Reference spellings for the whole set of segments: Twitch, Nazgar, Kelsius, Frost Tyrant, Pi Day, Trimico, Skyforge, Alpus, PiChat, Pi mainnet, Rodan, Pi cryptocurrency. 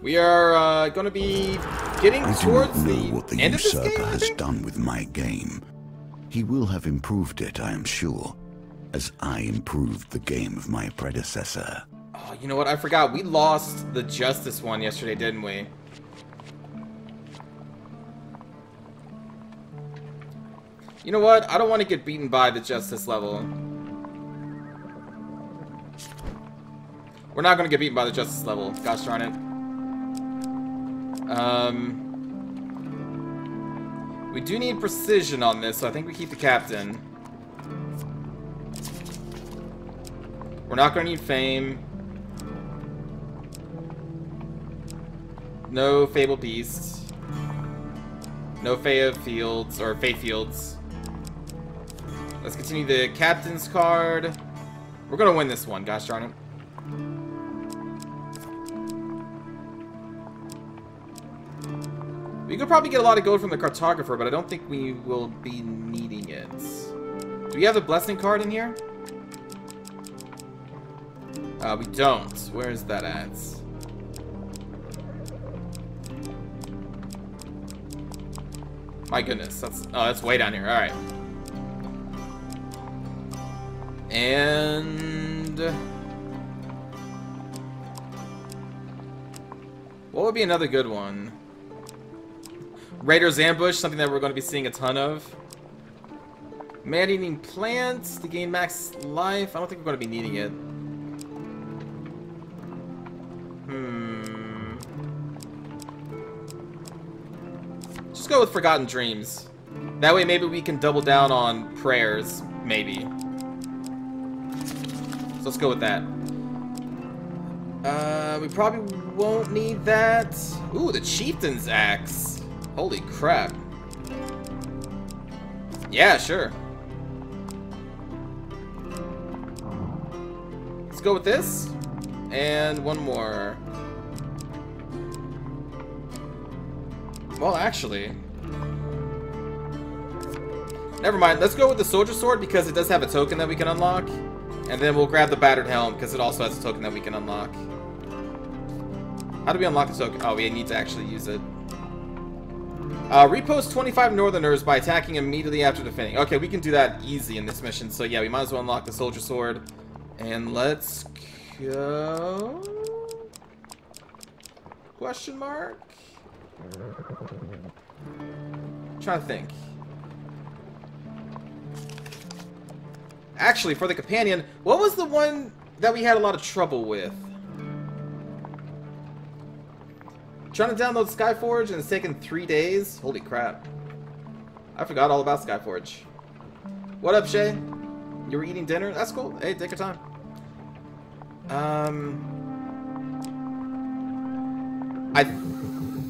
We are going to be getting towards the end of this game, I do not know what the usurper has done with my game. He will have improved it, I am sure, as I improved the game of my predecessor. Oh, you know what? I forgot. We lost the Justice one yesterday, didn't we? You know what? I don't want to get beaten by the Justice level. We're not going to get beaten by the Justice level. Gosh darn it. We do need precision on this, so I think we keep the captain. We're not gonna need fame. No fable beast. No fey fields or fey fields. Let's continue the captain's card. We're gonna win this one, gosh darn it. We could probably get a lot of gold from the cartographer, but I don't think we will be needing it. Do we have the blessing card in here? We don't. Where is that at? My goodness, that's way down here. All right. And what would be another good one? Raider's Ambush, something that we're going to be seeing a ton of. Man-eating plants to gain max life. I don't think we're going to be needing it. Just go with Forgotten Dreams. That way maybe we can double down on prayers. Maybe. So let's go with that. We probably won't need that. Ooh, the Chieftain's Axe. Holy crap. Yeah, sure. Let's go with this. And one more. Well, actually. Never mind. Let's go with the Soldier Sword because it does have a token that we can unlock. And then we'll grab the Battered Helm because it also has a token that we can unlock. How do we unlock the token? Oh, we need to actually use it. Repost 25 Northerners by attacking immediately after defending. Okay, we can do that easy in this mission. So yeah, we might as well unlock the Soldier Sword. And let's go... Question mark? I'm trying to think. Actually, for the companion, what was the one that we had a lot of trouble with? Trying to download Skyforge and it's taken 3 days? Holy crap. I forgot all about Skyforge. What up, Shay? You were eating dinner? That's cool. Hey, take your time. I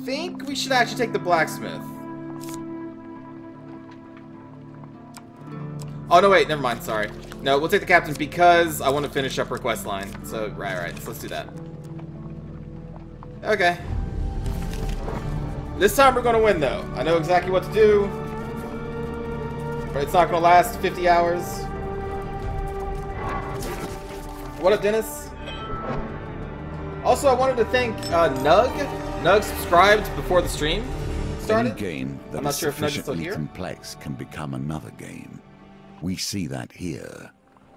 think we should actually take the blacksmith. Oh, no, wait. Never mind. Sorry. No, we'll take the captain because I want to finish up her quest line. So, right. So let's do that. Okay. This time we're gonna win though. I know exactly what to do, but it's not gonna last 50 hours. What up, Dennis? Also, I wanted to thank Nug. Nug subscribed before the stream started. Any game that I'm not sure if Nug is still here. Complex can become another game. We see that here.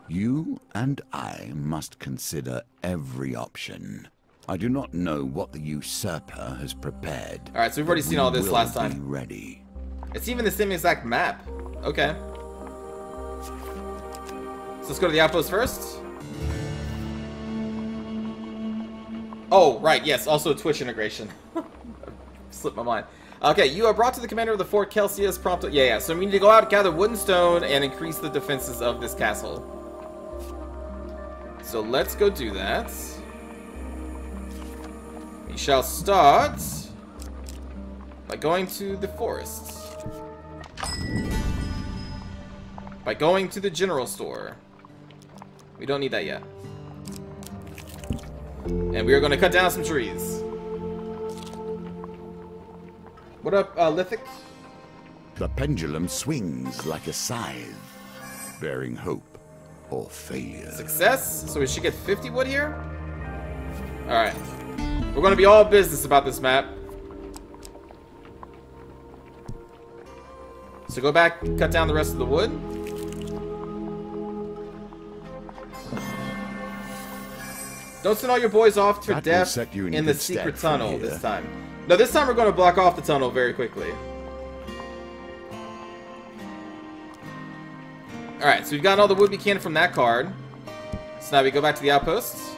You and I must consider every option. I do not know what the usurper has prepared. All right, so we've already seen all this last time. Ready. It's even the same exact map. Okay. So let's go to the outpost first. Oh, right. Yes, also Twitch integration. Slipped my mind. Okay, you are brought to the commander of the fort, Kelsius, promptly. Yeah. So we need to go out, gather wood and stone, and increase the defenses of this castle. So let's go do that. We shall start by going to the forest. By going to the general store. We don't need that yet. And we are going to cut down some trees. What up, Lithic? The pendulum swings like a scythe, bearing hope or failure. Success? So we should get 50 wood here? Alright. We're gonna be all business about this map. So go back, cut down the rest of the wood. Don't send all your boys off to death in the secret tunnel this time. No, this time we're gonna block off the tunnel very quickly. Alright, so we've gotten all the wood we can from that card. So now we go back to the outposts.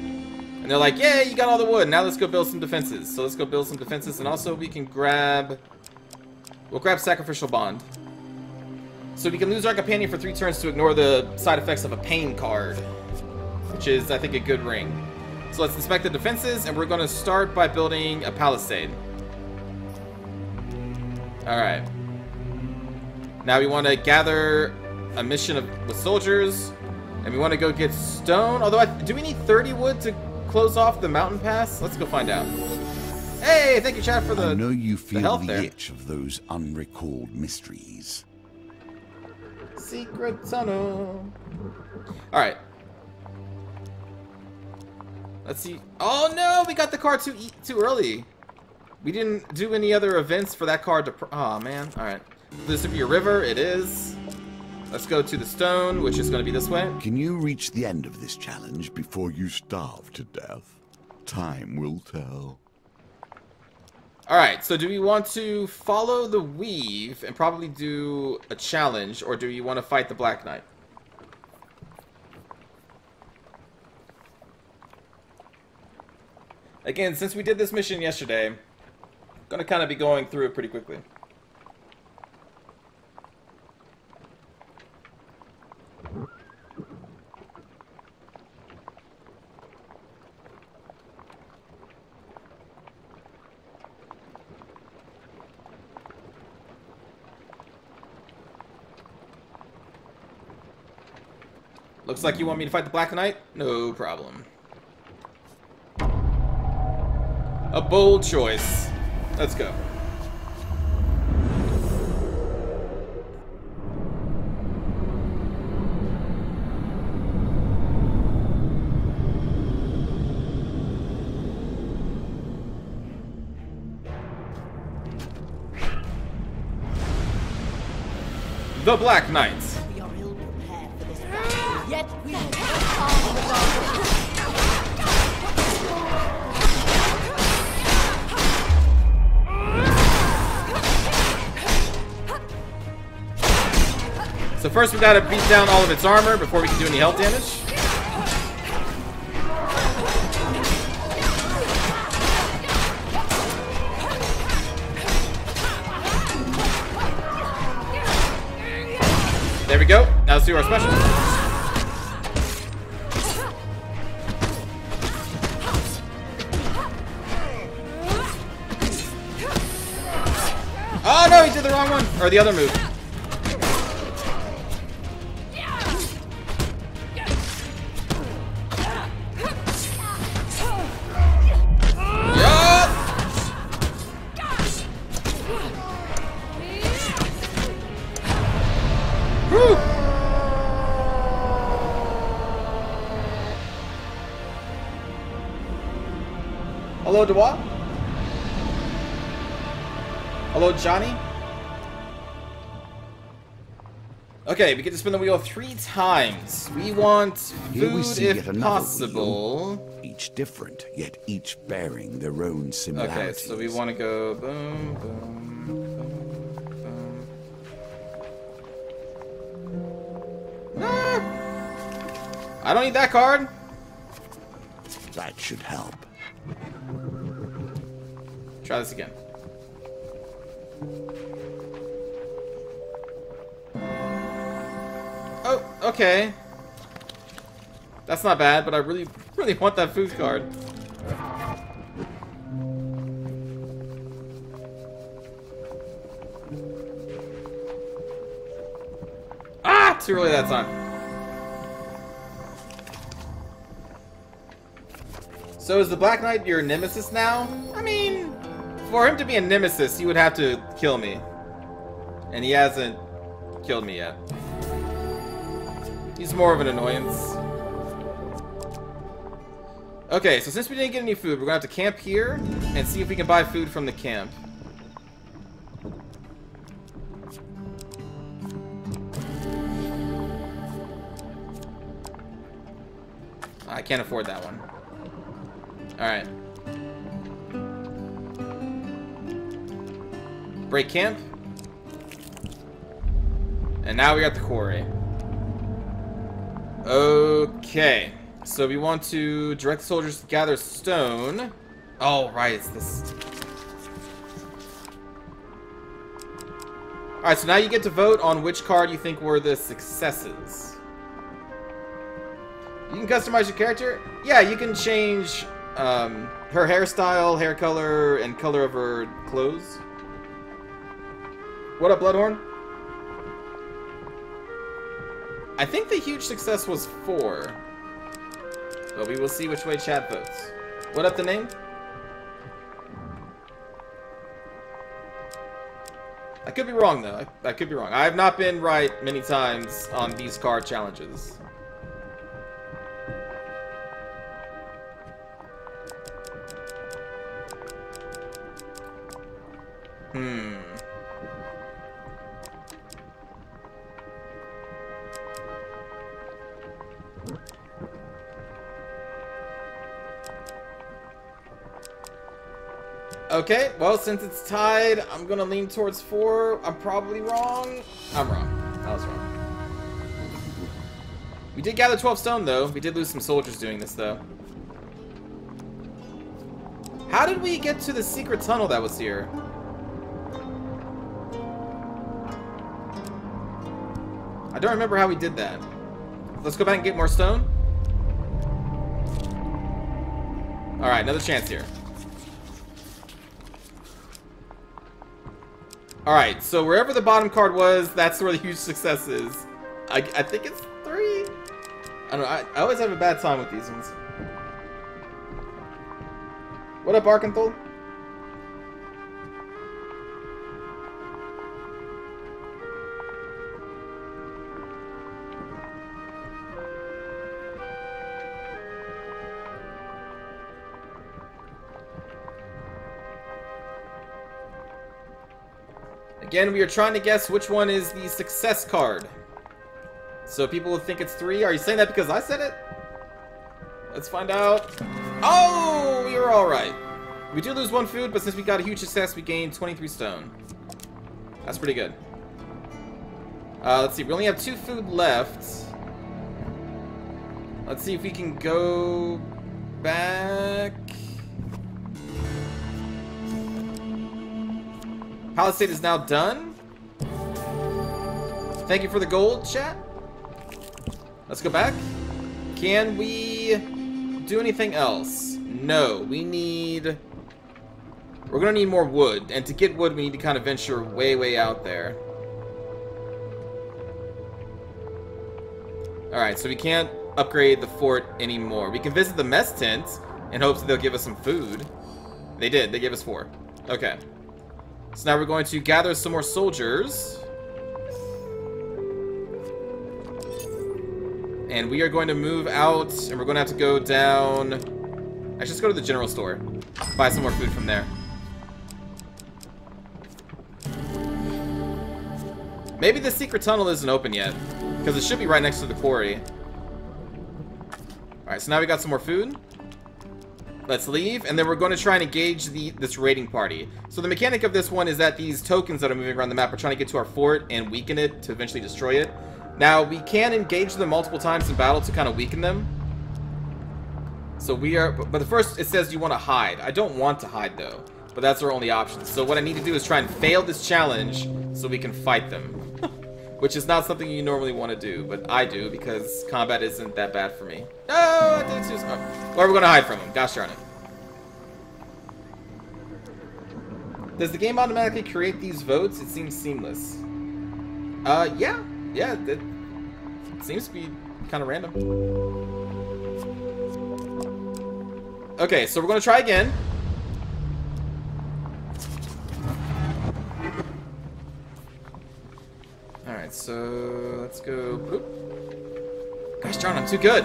And they're like, yeah, you got all the wood. Now let's go build some defenses. So let's go build some defenses. And also we can grab... We'll grab Sacrificial Bond. So we can lose our companion for 3 turns to ignore the side effects of a pain card. Which is, I think, a good ring. So let's inspect the defenses. And we're going to start by building a palisade. Alright. Now we want to gather a mission with soldiers, and we want to go get stone. Although, do we need 30 wood to close off the mountain pass? Let's go find out. Hey, thank you, Chad, for the. I know you feel the itch of those unrecalled mysteries. Secret tunnel. All right. Let's see. Oh no, we got the car too early. We didn't do any other events for that car to. Oh man. All right. This would be a river. It is. Let's go to the stone, which is going to be this way. Can you reach the end of this challenge before you starve to death? Time will tell. Alright, so do we want to follow the weave and probably do a challenge, or do you want to fight the Black Knight? Again, since we did this mission yesterday, I'm going to kind of be going through it pretty quickly. Looks like you want me to fight the Black Knight? No problem. A bold choice. Let's go. The Black Knight. So first we gotta beat down all of its armor before we can do any health damage. There we go. Now let's do our special. Oh no, he did the wrong one. Or the other move. Hello, Johnny. Okay, we get to spin the wheel 3 times. We want food if possible. Each different, yet each bearing their own similarities. Okay, so we want to go boom, boom, boom, boom. Ah! I don't need that card. That should help. Try this again. Oh, okay. That's not bad, but I really want that food card. Ah! Too early that time. So is the Black Knight your nemesis now? I mean, for him to be a nemesis, he would have to kill me. And he hasn't killed me yet. He's more of an annoyance. Okay, so since we didn't get any food, we're gonna have to camp here and see if we can buy food from the camp. I can't afford that one. Alright. Break camp. And now we got the quarry. Okay. So we want to direct the soldiers to gather stone. Oh, right. It's this. Alright, so now you get to vote on which card you think were the successes. You can customize your character? Yeah, you can change her hairstyle, hair color, and color of her clothes. What up, Bloodhorn? I think the huge success was 4. But we will see which way chat votes. What up, the name? I could be wrong, though. I could be wrong. I have not been right many times on these card challenges. Okay, well, since it's tied, I'm gonna lean towards 4. I'm probably wrong. I'm wrong. I was wrong. We did gather 12 stone, though. We did lose some soldiers doing this, though. How did we get to the secret tunnel that was here? I don't remember how we did that. Let's go back and get more stone. Alright, another chance here. Alright, so wherever the bottom card was, that's where the huge success is. I think it's 3. I don't know, I always have a bad time with these ones. What up, Arkenthal? Again, we are trying to guess which one is the success card. So people will think it's 3. Are you saying that because I said it? Let's find out. Oh, we were all right. We do lose 1 food, but since we got a huge success, we gained 23 stone. That's pretty good. Let's see. We only have 2 food left. Let's see if we can go back. Palisade is now done. Thank you for the gold, chat. Let's go back. Can we do anything else? No, we need... We're gonna need more wood, and to get wood we need to kind of venture way, way out there. Alright, so we can't upgrade the fort anymore. We can visit the mess tent in hopes that they'll give us some food. They did, they gave us 4. Okay. So now we're going to gather some more soldiers. And we are going to move out, and we're going to have to go down... I should just go to the general store. Buy some more food from there. Maybe the secret tunnel isn't open yet, because it should be right next to the quarry. Alright, so now we got some more food. Let's leave, and then we're going to try and engage this raiding party. So the mechanic of this one is that these tokens that are moving around the map are trying to get to our fort and weaken it to eventually destroy it. Now, we can engage them multiple times in battle to kind of weaken them. So we are... But first, it says you want to hide. I don't want to hide, though. But that's our only option. So what I need to do is try and fail this challenge so we can fight them. Which is not something you normally want to do, but I do because combat isn't that bad for me. No, I did it too. Oh, where are we going to hide from him? Gosh darn it. Does the game automatically create these votes? It seems seamless. Yeah. Yeah, it seems to be kind of random. Okay, so we're going to try again. Alright, so let's go. Boop. Gosh darn, I'm too good.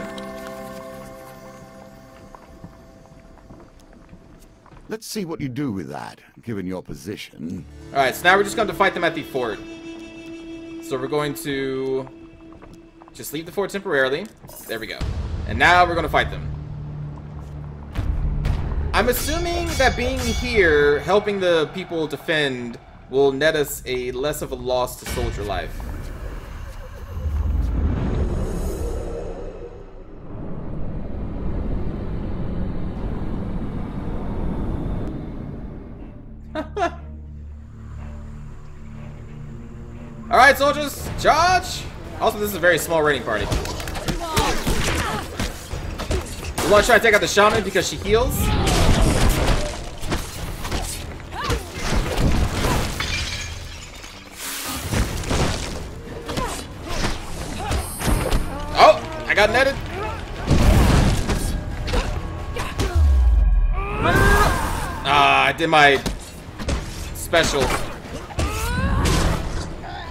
Let's see what you do with that, given your position. Alright, so now we're just going to fight them at the fort. So we're going to just leave the fort temporarily. There we go. And now we're going to fight them. I'm assuming that being here, helping the people defend, will net us a less of a loss to soldier life. Alright, soldiers, charge! Also, this is a very small raiding party. We want to try to take out the shaman because she heals. Oh, I got netted. Ah, I did my special.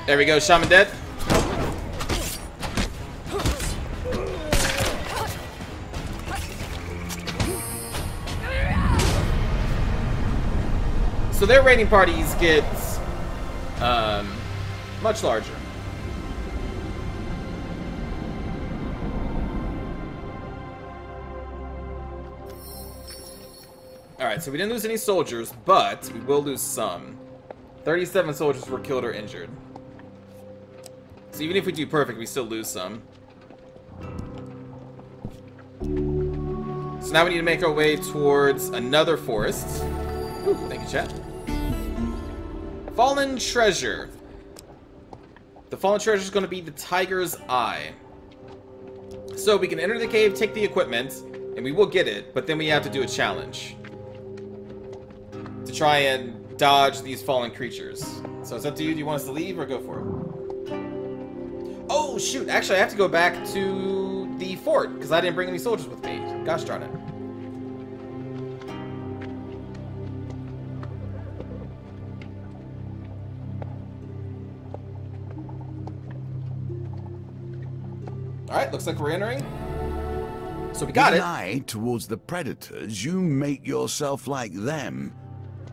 There we go, shaman dead. So their raiding parties get much larger. Alright, so we didn't lose any soldiers, but we will lose some. 37 soldiers were killed or injured. So even if we do perfect, we still lose some. So now we need to make our way towards another forest. Ooh, thank you, chat. Fallen treasure. The fallen treasure is going to be the tiger's eye. So we can enter the cave, take the equipment, and we will get it, but then we have to do a challenge to try and dodge these fallen creatures. So it's up to you. Do you want us to leave or go for it? Oh, shoot. Actually, I have to go back to the fort because I didn't bring any soldiers with me. Gosh darn it. All right, looks like we're entering. So we got it. With an eye towards the predators, you make yourself like them.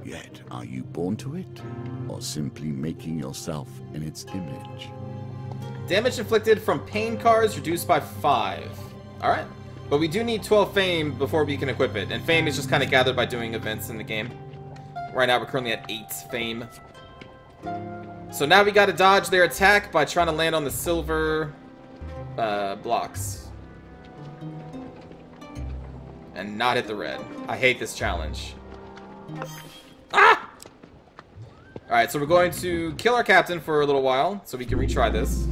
Yet, are you born to it or simply making yourself in its image? Damage inflicted from pain cards reduced by 5. Alright. But we do need 12 fame before we can equip it. And fame is just kind of gathered by doing events in the game. Right now we're currently at 8 fame. So now we gotta dodge their attack by trying to land on the silver blocks. And not hit the red. I hate this challenge. Ah! Alright, so we're going to kill our captain for a little while so we can retry this.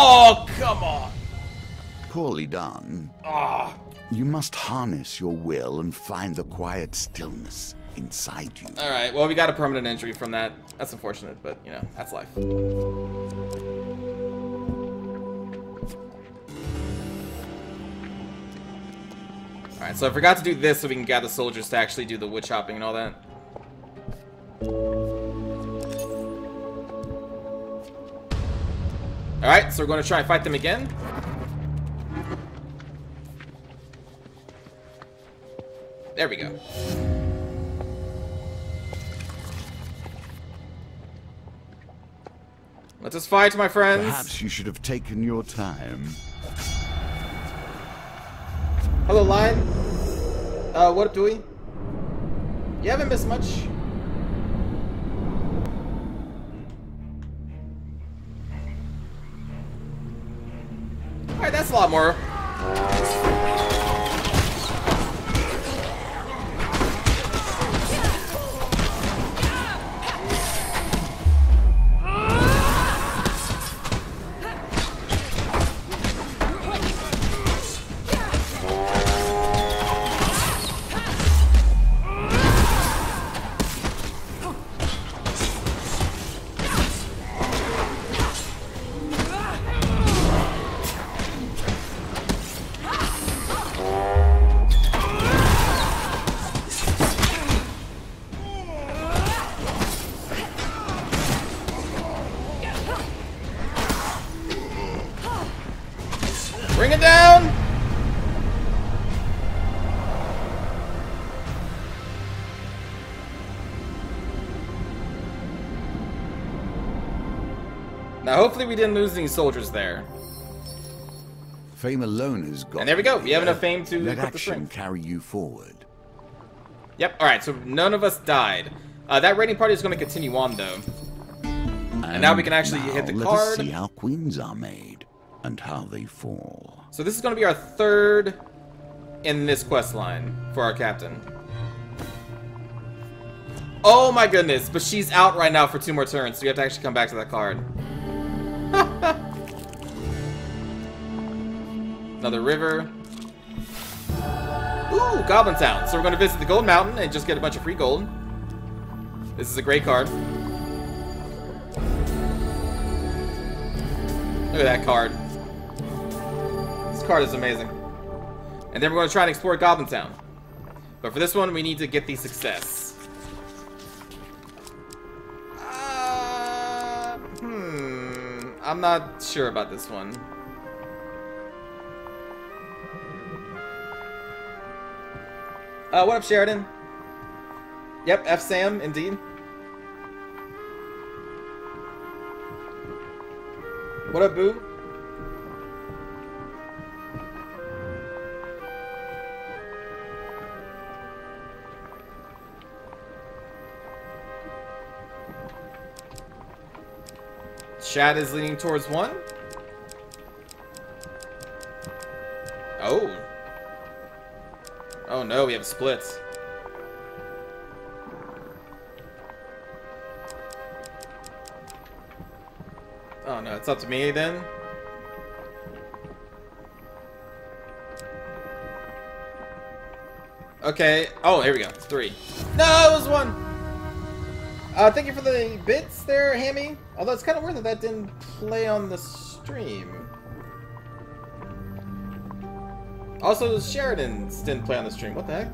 Oh, come on! Poorly done. Ah. You must harness your will and find the quiet stillness inside you. Alright, well, we got a permanent injury from that. That's unfortunate, but, you know, that's life. Alright, so I forgot to do this so we can gather soldiers to actually do the wood chopping and all that. Alright, so we're going to try and fight them again. There we go. Let us fight, my friends. Perhaps you should have taken your time. Hello, Lion. What up, Dewey? You haven't missed much. Alright, that's a lot more. Bring it down! Now, hopefully we didn't lose any soldiers there. Fame alone is gone. And there we go. We have enough fame to let action carry you forward. Yep. All right. So none of us died. That raiding party is going to continue on though. And now we can actually hit the card. Let us see how queens are made and how they fall. So this is going to be our third in this quest line for our captain. Oh my goodness! But she's out right now for 2 more turns, so you have to actually come back to that card. Another river. Ooh, Goblin Town. So we're going to visit the Gold Mountain and just get a bunch of free gold. This is a great card. Look at that card. This card is amazing. And then we're going to try and explore Goblin Town. But for this one, we need to get the success. I'm not sure about this one. What up, Sheridan? Yep, F Sam, indeed. What up, Boo? Chad is leaning towards 1. Oh. Oh no, we have splits. Oh no, it's up to me then. Okay. Oh, here we go. 3. No, it was 1. Thank you for the bits there, Hammy. Although it's kind of weird that that didn't play on the stream. Also, Sheridan's didn't play on the stream. What the heck?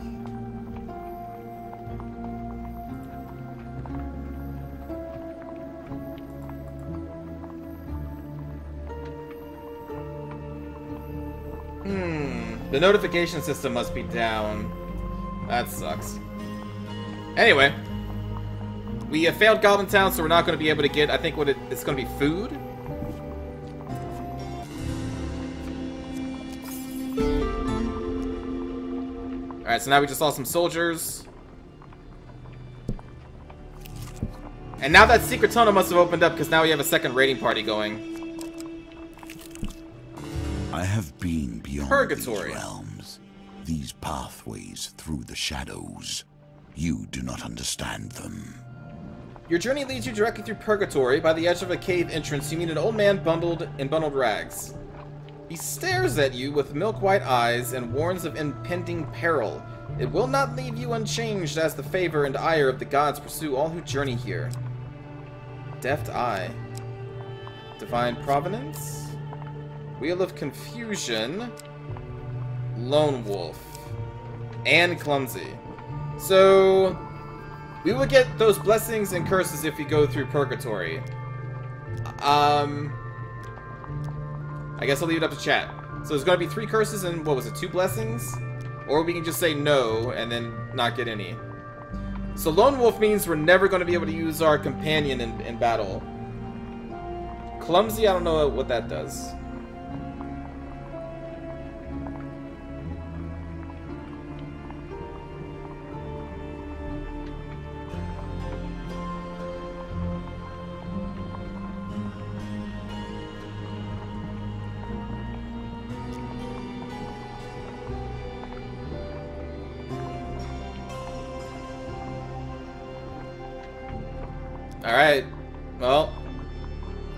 The notification system must be down. That sucks. Anyway. We have failed Goblin Town, so we're not going to be able to get, I think, what it's going to be food. Alright, so now we just lost some soldiers. And now that secret tunnel must have opened up, because now we have a second raiding party going. I have been beyond Purgatory. These realms, these pathways through the shadows. You do not understand them. Your journey leads you directly through Purgatory. By the edge of a cave entrance, you meet an old man bundled in bundled rags. He stares at you with milk-white eyes and warns of impending peril. It will not leave you unchanged as the favor and ire of the gods pursue all who journey here. Deft Eye. Divine Providence. Wheel of Confusion. Lone Wolf. And Clumsy. So... we will get those blessings and curses if we go through Purgatory. I guess I'll leave it up to chat. So there's going to be 3 curses and, what was it, 2 blessings? Or we can just say no and then not get any. So Lone Wolf means we're never going to be able to use our companion in battle. Clumsy, I don't know what that does. Alright, well,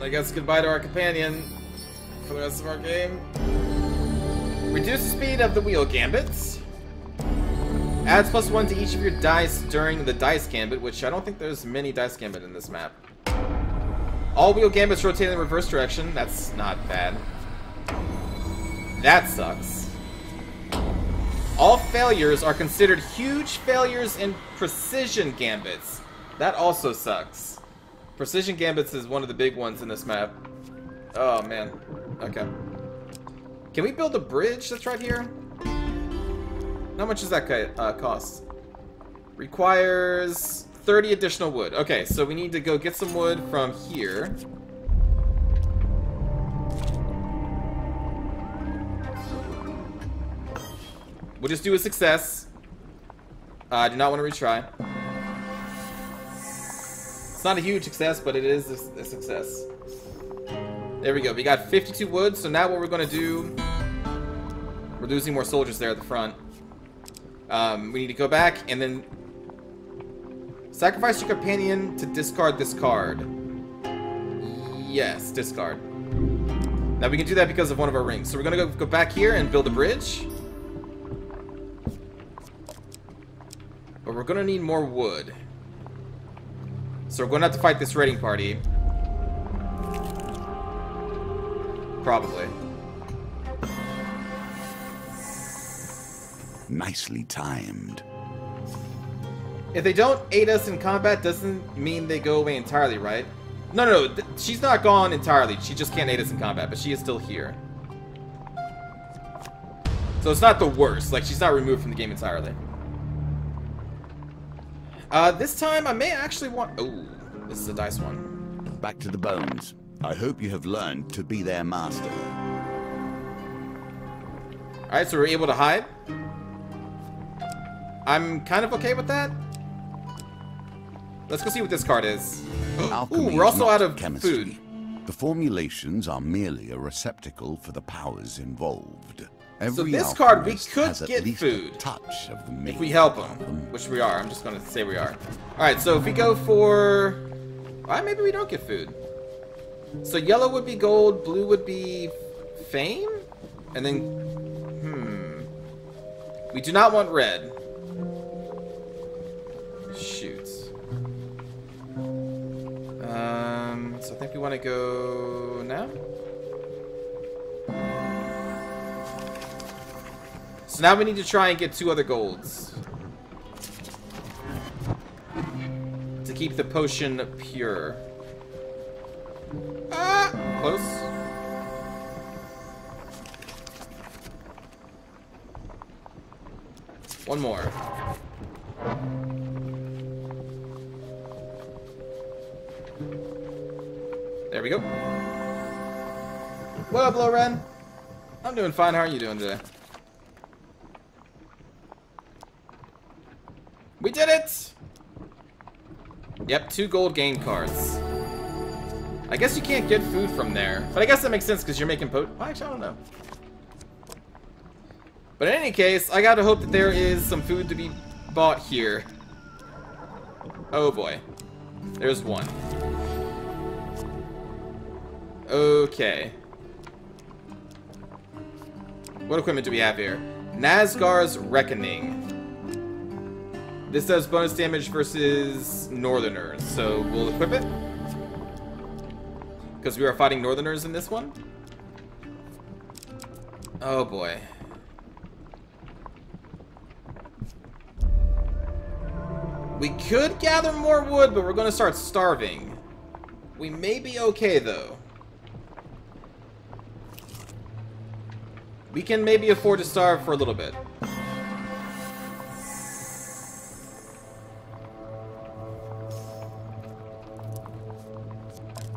I guess goodbye to our companion for the rest of our game. Reduce the speed of the wheel gambits. Adds +1 to each of your dice during the dice gambit, which I don't think there's many dice gambit in this map. All wheel gambits rotate in the reverse direction. That's not bad. That sucks. All failures are considered huge failures in precision gambits. That also sucks. Precision gambits is one of the big ones in this map. Oh, man. Okay. Can we build a bridge that's right here? How much does that cost? Requires 30 additional wood. Okay, so we need to go get some wood from here. We'll just do a success. I do not want to retry. It's not a huge success, but it is a success. There we go. We got 52 wood, so now what we're going to do... We're losing more soldiers there at the front. We need to go back and then... Sacrifice your companion to discard this card. Yes, discard. Now we can do that because of one of our rings. So we're going to go back here and build a bridge. But we're going to need more wood. So we're going to have to fight this raiding party. Probably. Nicely timed. If they don't aid us in combat, doesn't mean they go away entirely, right? No. She's not gone entirely. She just can't aid us in combat, but she is still here. So it's not the worst. Like, she's not removed from the game entirely. This time I may actually want... Oh, this is a dice one. Back to the bones. I hope you have learned to be their master. Alright, so we're able to hide. I'm kind of okay with that. Let's go see what this card is. Ooh, we're also out of chemistry. Food. The formulations are merely a receptacle for the powers involved. Every so this card, we could get food touch of the if we help him, which we are. I'm just going to say we are. Alright, so if we go for... Alright, maybe we don't get food. So yellow would be gold, blue would be fame, and then, we do not want red. Shoot. So I think we want to go now. So now we need to try and get 2 other golds to keep the potion pure. Ah! Close. One more. There we go. What up, Loren? I'm doing fine. How are you doing today? We did it! Yep, 2 gold game cards. I guess you can't get food from there. But I guess that makes sense because you're making actually, I don't know. But in any case, I gotta hope that there is some food to be bought here. Oh boy. There's one. Okay. What equipment do we have here? Nazgar's Reckoning. This does bonus damage versus Northerners, so we'll equip it. Because we are fighting Northerners in this one. Oh boy. We could gather more wood, but we're going to start starving. We may be okay, though. We can maybe afford to starve for a little bit.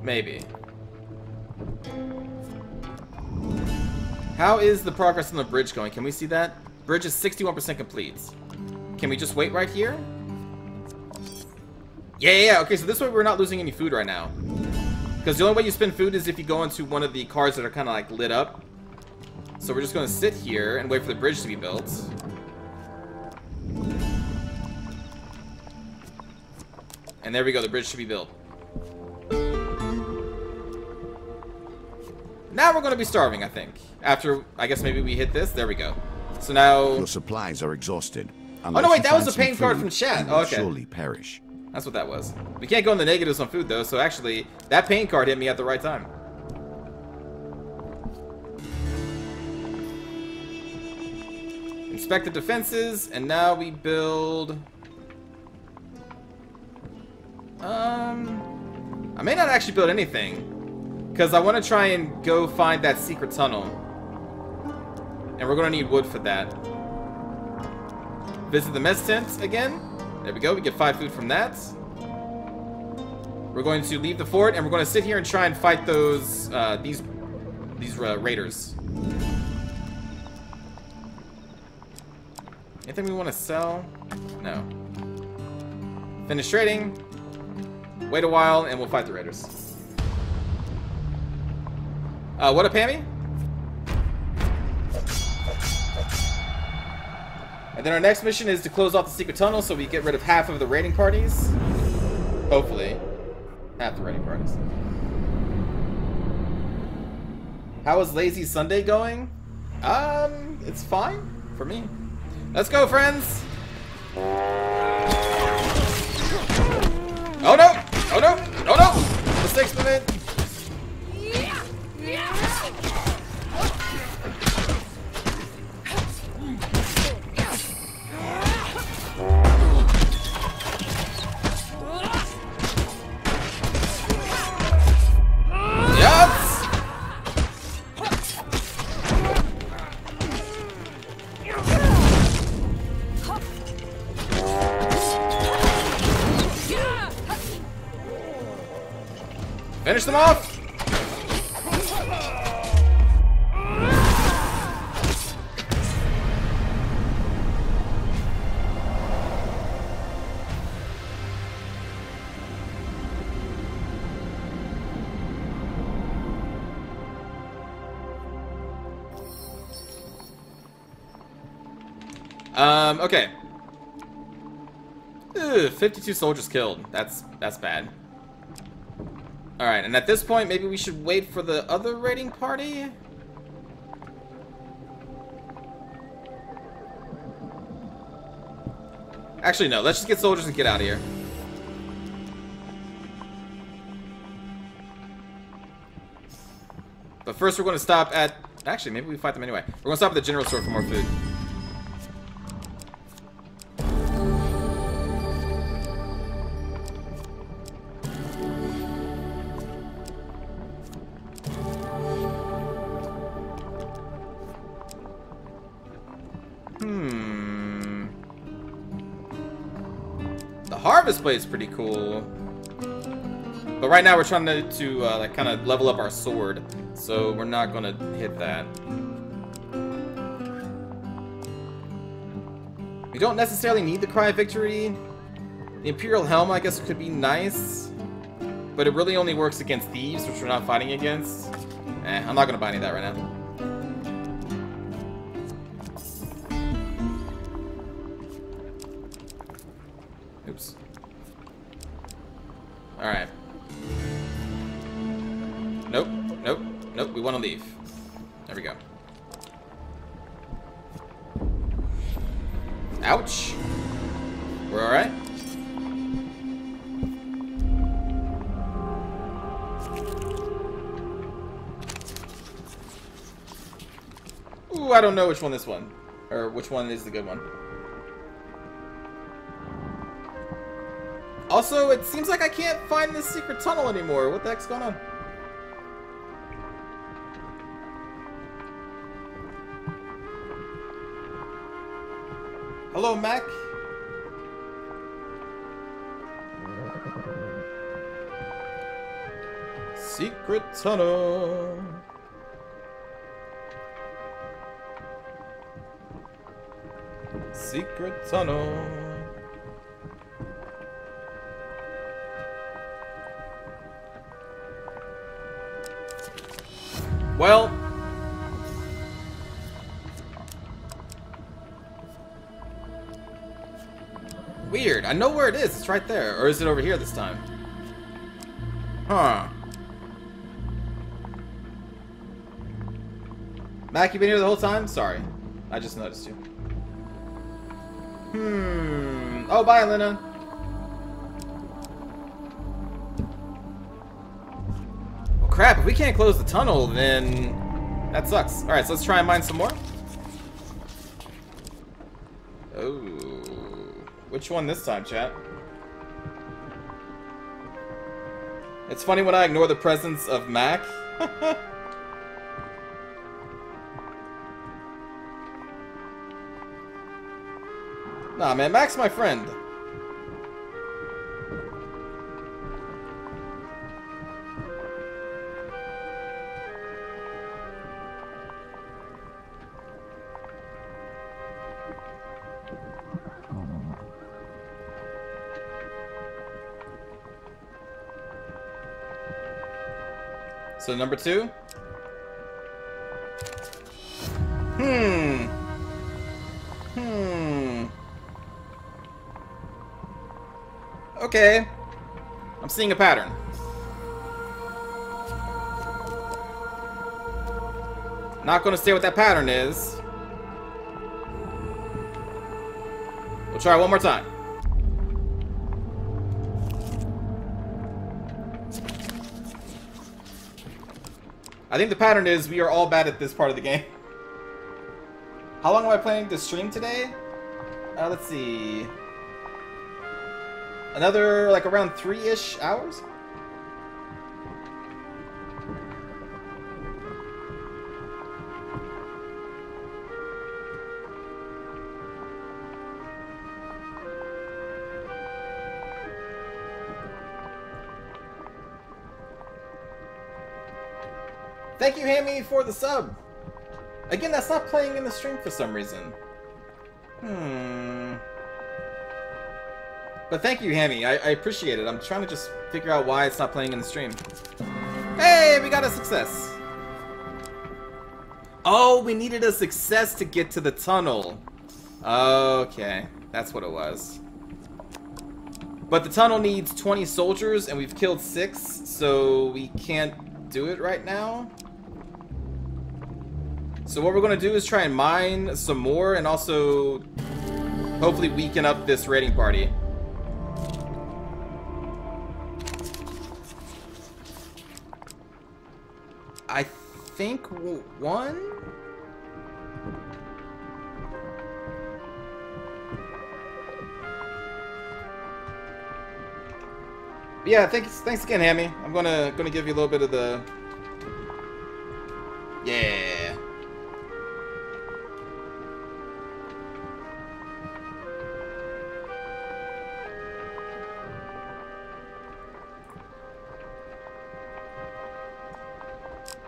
Maybe. How is the progress on the bridge going? Can we see that? Bridge is 61% complete. Can we just wait right here? Yeah. Okay, so this way we're not losing any food right now. Because the only way you spend food is if you go into one of the cards that are kind of like lit up. So we're just going to sit here and wait for the bridge to be built. And there we go. The bridge should be built. Now we're going to be starving, I think. After, I guess maybe we hit this. There we go. So now... Your supplies are exhausted. Oh, no, wait. That was a pain card from chat. Oh, okay. Surely perish. That's what that was. We can't go in the negatives on food, though. So actually, that pain card hit me at the right time. Inspect the defenses. And now we build... I may not actually build anything. Because I want to try and go find that secret tunnel. and we're gonna need wood for that. Visit the mess tent again. There we go, we get 5 food from that. We're going to leave the fort, and we're going to sit here and try and fight those, these raiders. Anything we want to sell? No. Finish trading. Wait a while, and we'll fight the raiders. What up, Pammy? And then our next mission is to close off the secret tunnel so we get rid of half of the raiding parties. Hopefully. Half the raiding parties. How is Lazy Sunday going? It's fine for me. Let's go, friends! Oh no! Oh no! Oh no! Mistakes with it! Finish them off! Okay. Ugh, 52 soldiers killed. That's bad. Alright, and at this point, maybe we should wait for the other raiding party? Actually, no. Let's just get soldiers and get out of here. But first, we're going to stop at... Actually, maybe we fight them anyway. We're going to stop at the general store for more food. This place is pretty cool, but right now we're trying to like kind of level up our sword, so we're not gonna hit that. We don't necessarily need the Cry of Victory. The Imperial Helm, I guess, could be nice, but it really only works against thieves, which we're not fighting against. I'm not gonna buy any of that right now. Alright. Nope. Nope. Nope. We want to leave. There we go. Ouch. We're alright. Ooh, I don't know which one this one. Or which one is the good one. Also, it seems like I can't find this secret tunnel anymore. What the heck's going on? Hello, Mac. Secret tunnel. Secret tunnel. Well, weird. I know where it is. It's right there. Or is it over here this time? Huh. Mac, you been here the whole time? Sorry. I just noticed you. Oh, bye, Elena. Crap, if we can't close the tunnel, then that sucks. Alright, so let's try and mine some more. Oh, which one this time, chat? It's funny when I ignore the presence of Mac. Nah, man, Mac's my friend. So number two? Okay. I'm seeing a pattern. Not gonna say what that pattern is. We'll try one more time. I think the pattern is we are all bad at this part of the game. How long am I planning to stream today? Let's see. Another, like, around 3-ish hours? Thank you, Hammy, for the sub! Again, that's not playing in the stream for some reason. But thank you, Hammy. I appreciate it. I'm trying to just figure out why it's not playing in the stream. Hey, we got a success. Oh, we needed a success to get to the tunnel. Okay, that's what it was. But the tunnel needs 20 soldiers, and we've killed 6, so we can't do it right now. So what we're going to do is try and mine some more, and also hopefully weaken up this raiding party. I think one? But yeah, thanks again, Hammy. I'm gonna give you a little bit of the... Yeah.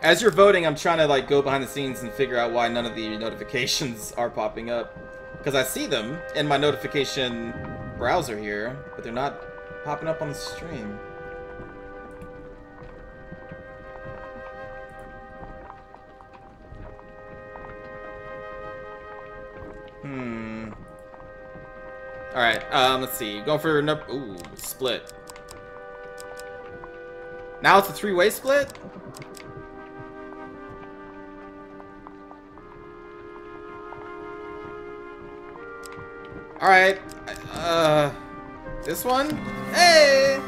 As you're voting, I'm trying to, like, go behind the scenes and figure out why none of the notifications are popping up. Because I see them in my notification browser here, but they're not popping up on the stream. Alright, let's see. Going for... Ooh, split. Now it's a 3-way split? Alright, this one? Hey!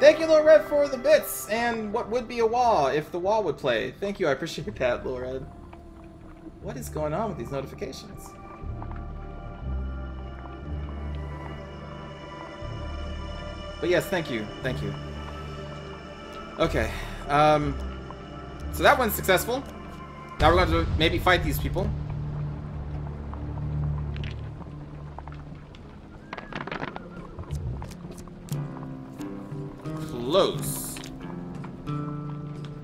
Thank you, Lord Red, for the bits, and what would be a wall if the wall would play. Thank you, I appreciate that, Lord Red. What is going on with these notifications? But yes, thank you. Okay, so that one's successful. Now we're going to maybe fight these people. Close.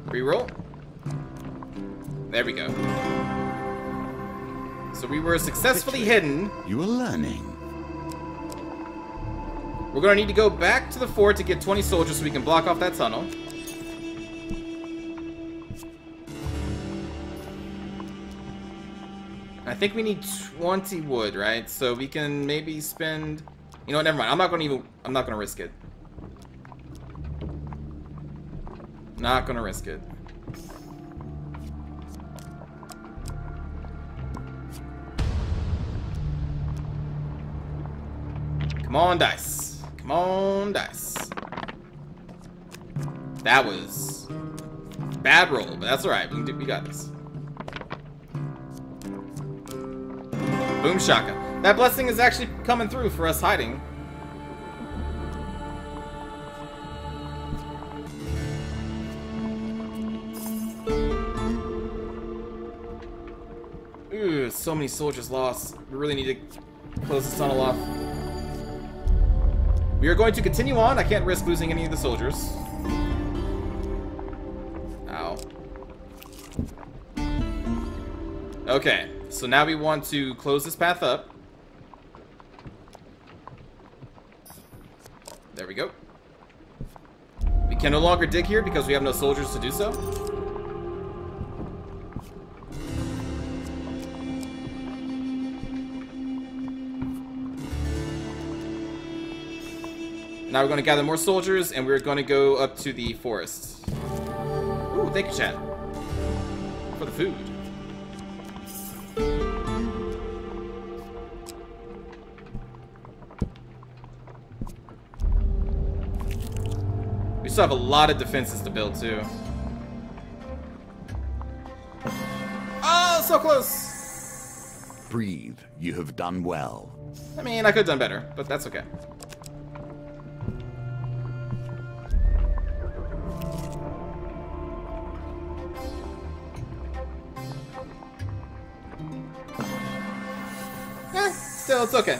Reroll. There we go. So we were successfully hidden. You were learning. We're gonna need to go back to the fort to get 20 soldiers so we can block off that tunnel. I think we need 20 wood, right? So we can maybe spend. You know what? Never mind. I'm not gonna risk it. Not gonna risk it. Come on, dice. Come on, dice. That was bad roll, but that's all right. We got this. Boom shaka. That blessing is actually coming through for us hiding. So many soldiers lost. We really need to Close the tunnel off. We are going to continue on. I can't risk losing any of the soldiers. Ow. Okay, so now we want to close this path up. There we go. We can no longer dig here because we have no soldiers to do so. Now we're going to gather more soldiers, and we're going to go up to the forest. Ooh, thank you, chat, for the food. We still have a lot of defenses to build, too. Oh, so close! Breathe. You have done well. I mean, I could have done better, but that's okay. Still, it's okay.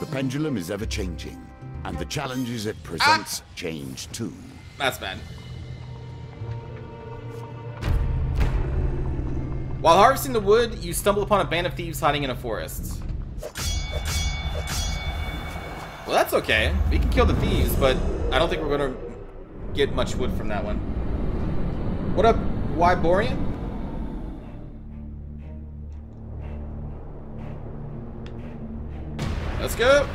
The pendulum is ever changing, and the challenges it presents change too. That's bad. While harvesting the wood, you stumble upon a band of thieves hiding in a forest. Well, that's okay. We can kill the thieves, but I don't think we're gonna get much wood from that one. What up, Wyborian? Let's go.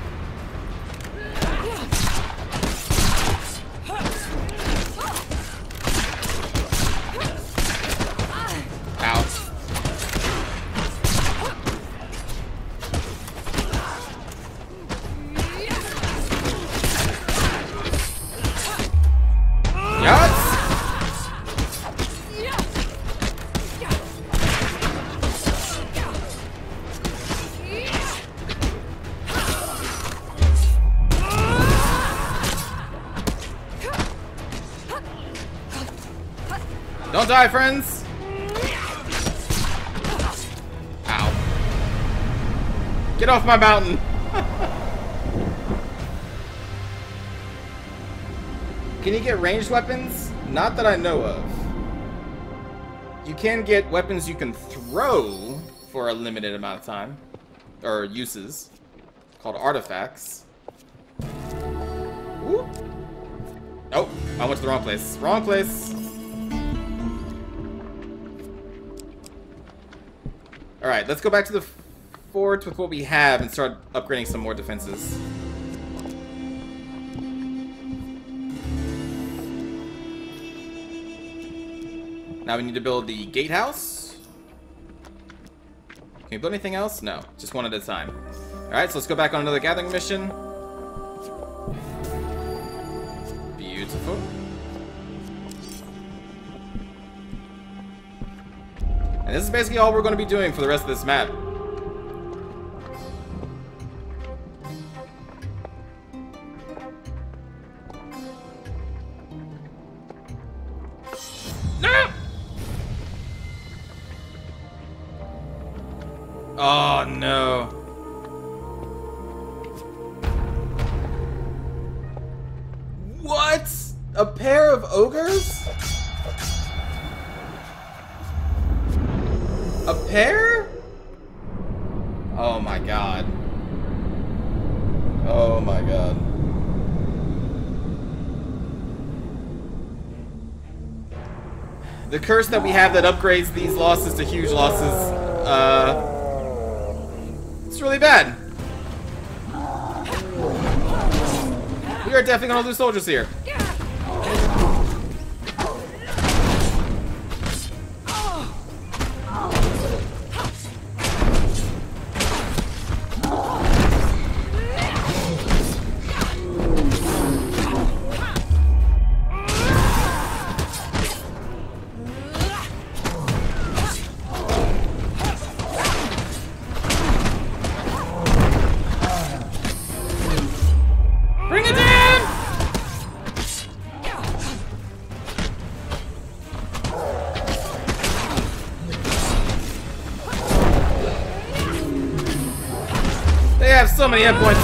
Don't die, friends! Ow. Get off my mountain! Can you get ranged weapons? Not that I know of. You can get weapons you can throw for a limited amount of time. Or uses. Called artifacts. Ooh. Oh, I went to the wrong place. Wrong place! Alright, let's go back to the fort with what we have and start upgrading some more defenses. Now we need to build the gatehouse. Can we build anything else? No, just one at a time. Alright, so let's go back on another gathering mission. Beautiful. And this is basically all we're going to be doing for the rest of this map. No! Oh, no. What? A pair of ogres? A pair? Oh my god. Oh my god. The curse that we have that upgrades these losses to huge losses, it's really bad. We are definitely gonna lose soldiers here. Bring it down! have so many hit points.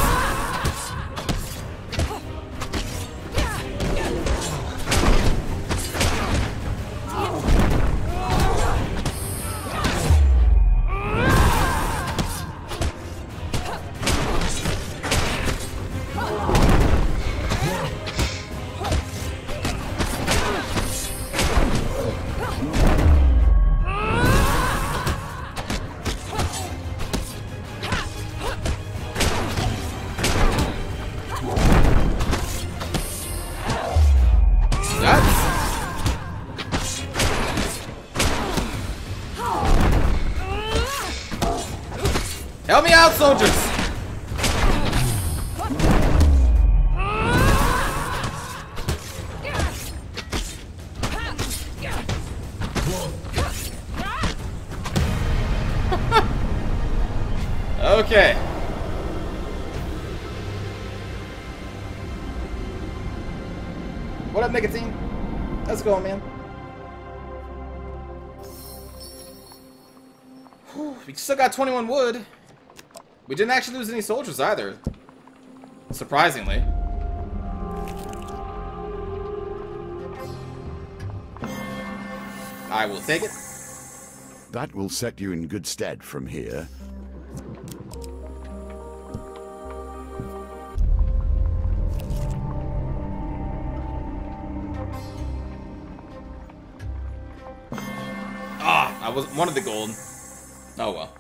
Help me out, soldiers! Okay. What up, Nicotine? How's it going, man? Whew, we still got 21 wood. We didn't actually lose any soldiers either, surprisingly. I will take it. That will set you in good stead from here. Ah, I wanted the gold. Oh well.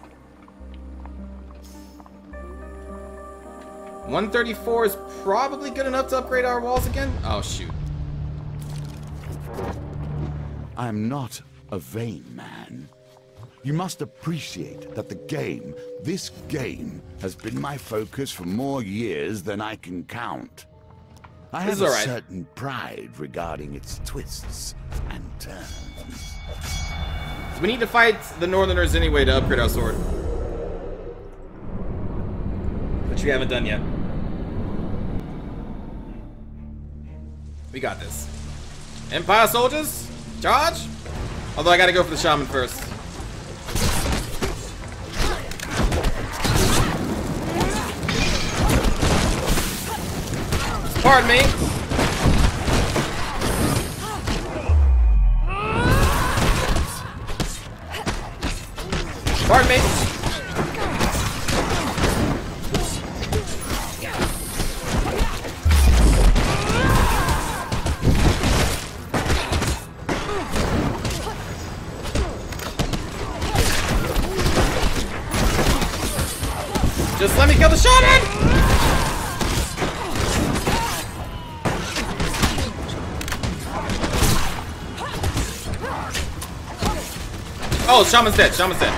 134 is probably good enough to upgrade our walls again? Oh, shoot. I'm not a vain man. You must appreciate that the game, this game, has been my focus for more years than I can count. I have a certain pride regarding its twists and turns. We need to fight the Northerners anyway to upgrade our sword. Which we haven't done yet. We got this. Empire soldiers, charge! Although I gotta go for the shaman first. Pardon me. Pardon me. Just let me kill the shaman! Oh, shaman's dead, shaman's dead.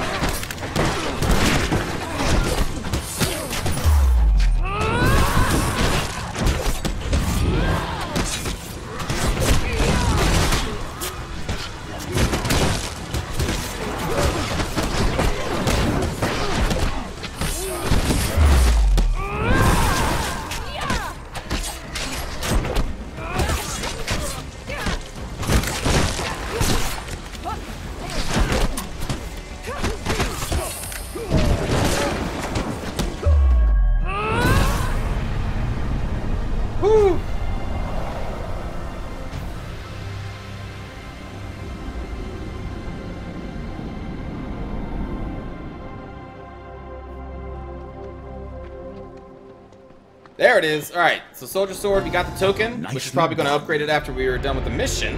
There it is. Alright, so Soldier Sword, we got the token, nice, which is probably going to upgrade it after we were done with the mission.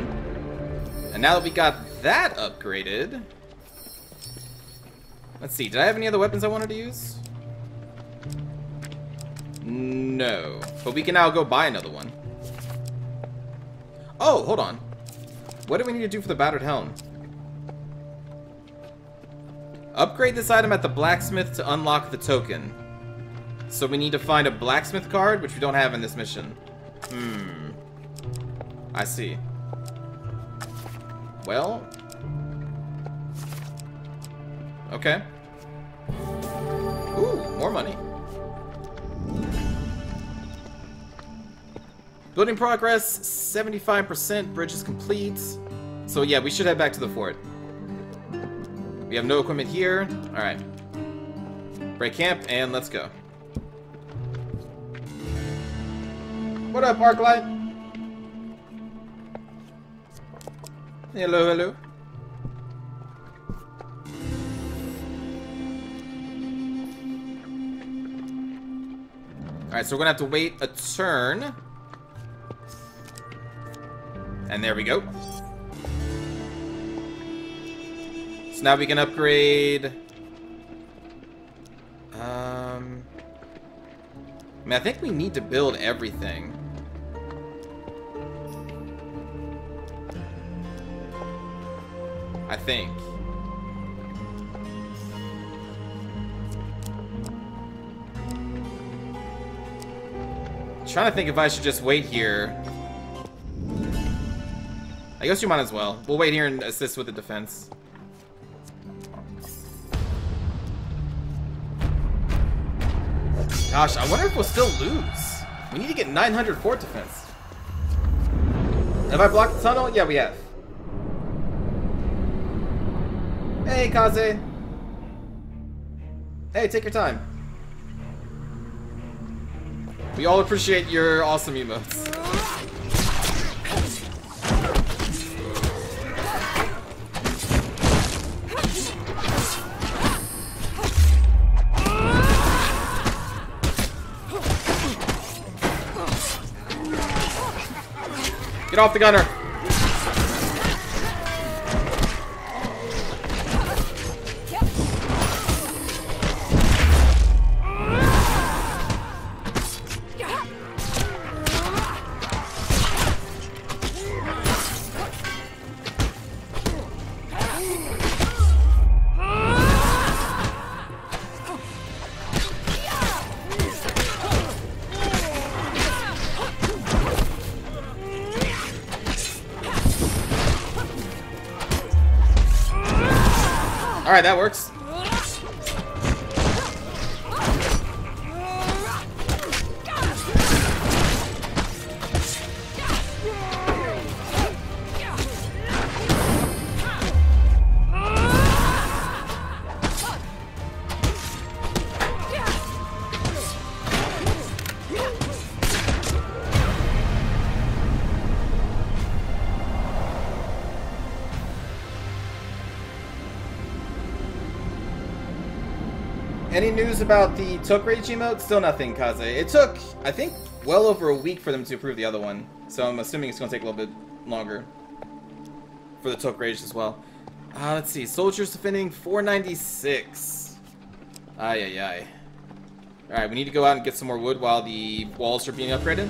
And now that we got that upgraded... Let's see, did I have any other weapons I wanted to use? No. But we can now go buy another one. Oh, hold on. What do we need to do for the battered helm? Upgrade this item at the blacksmith to unlock the token. So we need to find a blacksmith card, which we don't have in this mission. Hmm. I see. Well. Okay. Ooh, more money. Building progress, 75%, bridge is complete. So yeah, we should head back to the fort. We have no equipment here. Alright. Break camp and let's go. What up, Arclight? Hello, hello. Alright, so we're gonna have to wait a turn. And there we go. So now we can upgrade. I mean, I think we need to build everything. I think. I'm trying to think if I should just wait here. I guess you might as well. We'll wait here and assist with the defense. Gosh, I wonder if we'll still lose. We need to get 900 fort defense. Have I blocked the tunnel? Yeah, we have. Hey, Kaze. Hey, take your time. We all appreciate your awesome emotes. Get off the gunner. Alright, that works. Any news about the Took Rage emote? Still nothing, Kaze. It took, I think, well over a week for them to approve the other one. So I'm assuming it's going to take a little bit longer for the Took Rage as well. Let's see. Soldiers defending 496. Ay, ay, ay. Alright, we need to go out and get some more wood while the walls are being upgraded.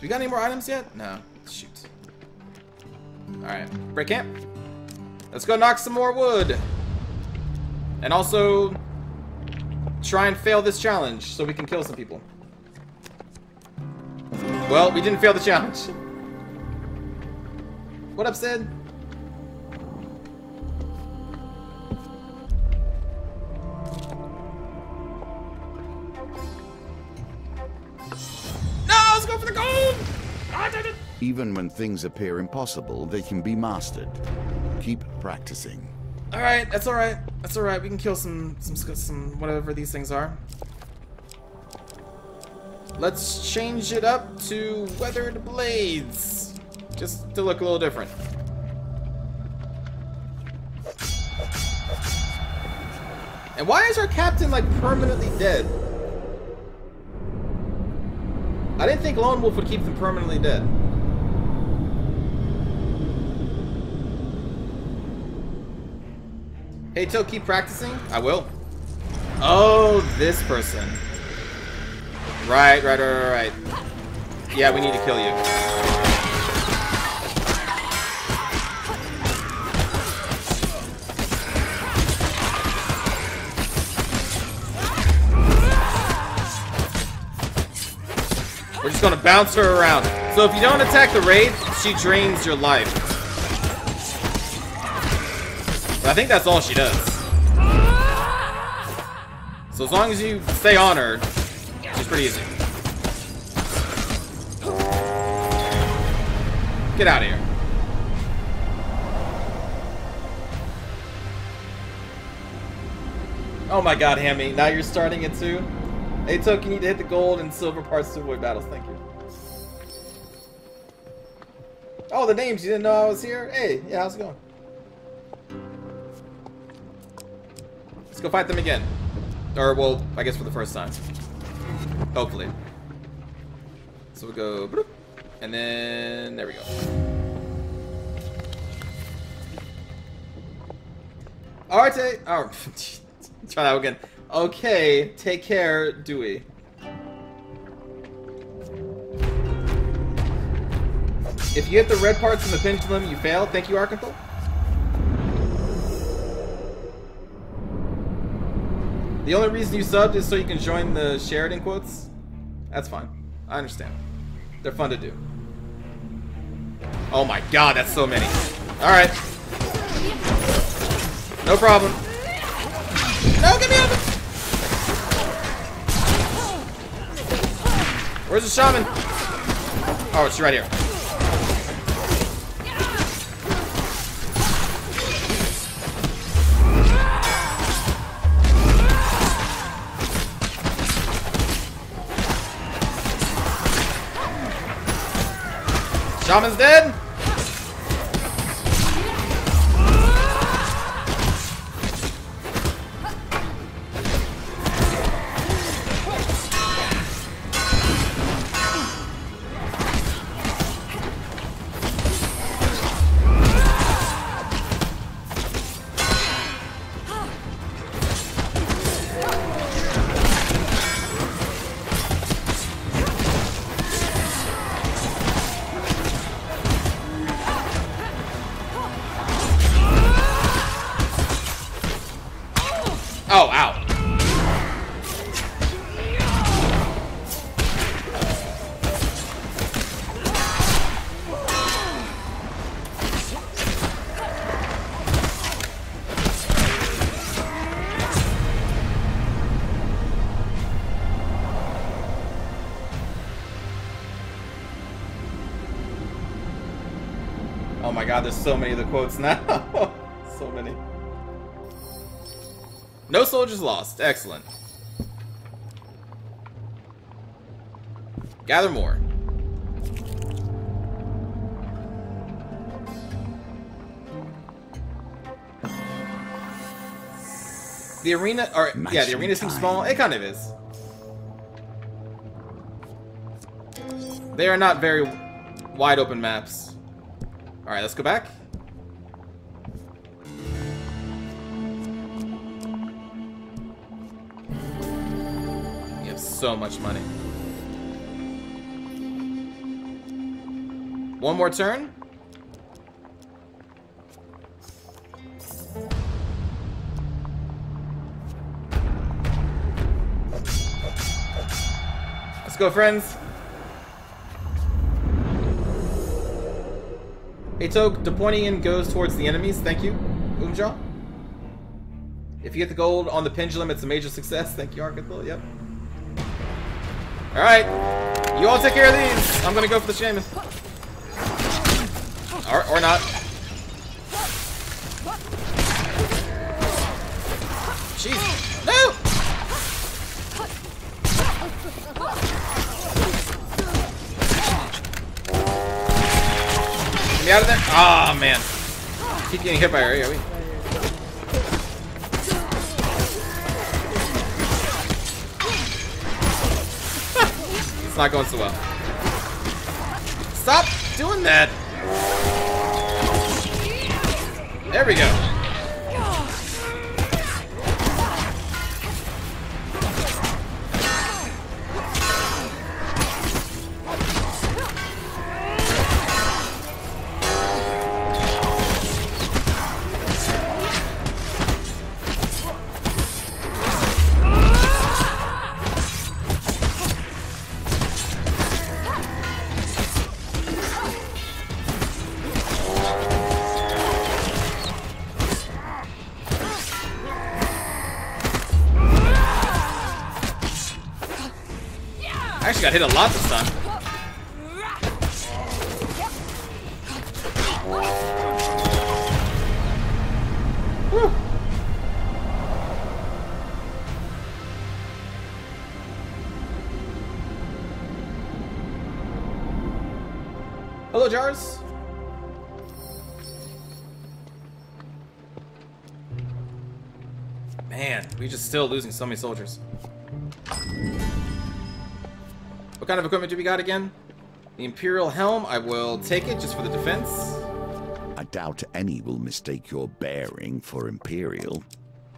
We got any more items yet? No. Shoot. Alright. Break camp. Let's go knock some more wood. And also try and fail this challenge so we can kill some people. Well, we didn't fail the challenge. What up, Sid? Even when things appear impossible, they can be mastered. Keep practicing. All right, that's all right. That's all right. We can kill some whatever these things are. Let's change it up to weathered blades, just to look a little different. And why is our captain like permanently dead? I didn't think Lone Wolf would keep them permanently dead. Hey, Till, keep practicing? I will. Oh, this person. Right. Yeah, we need to kill you. We're just gonna bounce her around. So if you don't attack the raid, she drains your life. But I think that's all she does. So as long as you stay on her, she's pretty easy. Get out of here. Oh my god, Hammy, now you're starting it too? Hey, Toke, you need to hit the gold and silver parts to avoid battles, thank you. Oh, the names, you didn't know I was here? Hey, yeah, how's it going? Let's go fight them again. Or, well, I guess for the first time. Hopefully. So we go, bloop, and then, there we go. Alright, oh, try that again. Okay, take care, Dewey. If you hit the red parts in the pendulum, you fail. Thank you, Arkenthal. The only reason you subbed is so you can join the Sheridan quotes. That's fine. I understand. They're fun to do. Oh my god, that's so many. Alright. No problem. No, get me out of it! Where's the shaman? Oh, she's right here. Shaman's dead. God, there's so many of the quotes now. So many. No soldiers lost. Excellent. Gather more. The arena, or yeah, the arena seems small. It kind of is. They are not very wide open maps. All right, let's go back. We have so much money. One more turn. Let's go, friends. Hey Toke, the pointing in goes towards the enemies, thank you, Umja. If you get the gold on the pendulum, it's a major success. Thank you, Arkenthal, yep. Alright, you all take care of these. I'm gonna go for the shaman. Or not. Jeez, no! Get me out of there. Ah, oh, man. Keep getting hit by her, yeah, we. It's not going so well. Stop doing that. There we go. Got hit a lot this time. Whew. Hello, Jars. Man, we just still losing so many soldiers. What kind of equipment do we got again? The Imperial Helm, I will take it just for the defense. I doubt any will mistake your bearing for Imperial.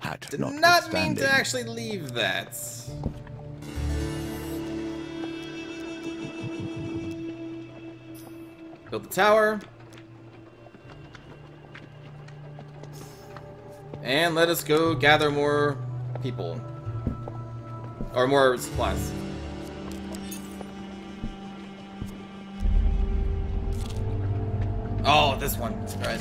Hat did not mean to actually leave that. Build the tower. And let us go gather more people. Or more supplies. Oh, this one. Surprise.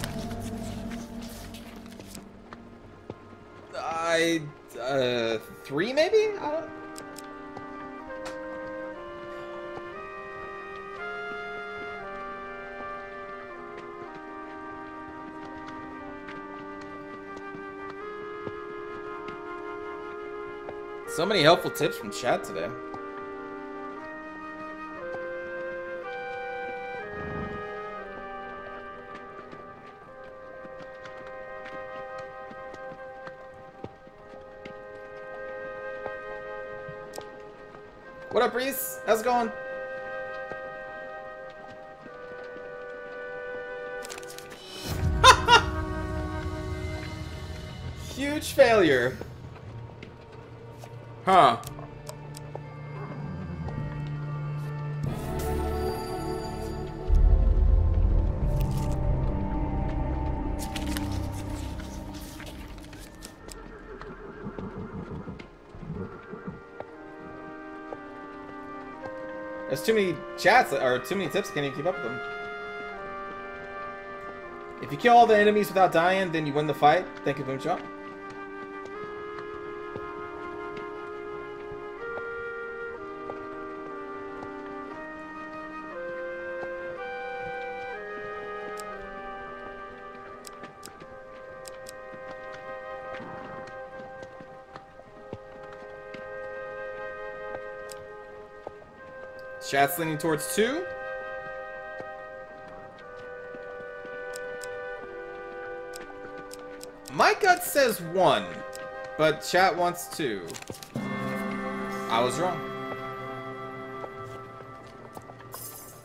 Three maybe? I don't... So many helpful tips from chat today. What up, Reese? How's it going? Huge failure. Huh. There's too many chats, or too many tips, can't even keep up with them. If you kill all the enemies without dying, then you win the fight. Thank you, Boomchop. Chat's leaning towards 2. My gut says 1, but chat wants 2. I was wrong.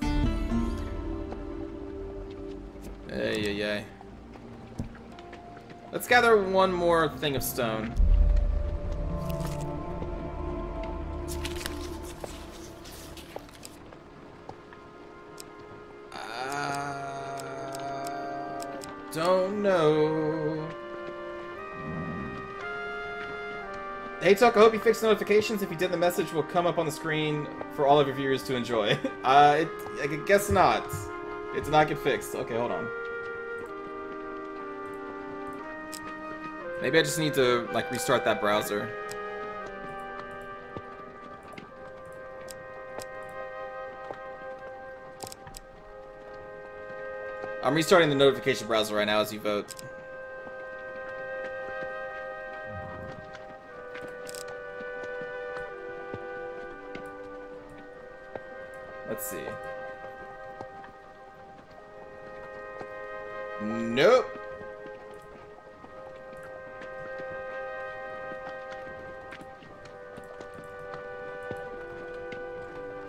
Ay, ay, ay. Let's gather one more thing of stone. Don't know. Hey, Tuck, I hope you fixed notifications. If you did, the message will come up on the screen for all of your viewers to enjoy. I guess not. It did not get fixed. Okay, hold on. Maybe I just need to, like, restart that browser. I'm restarting the notification browser right now as you vote. Let's see. Nope.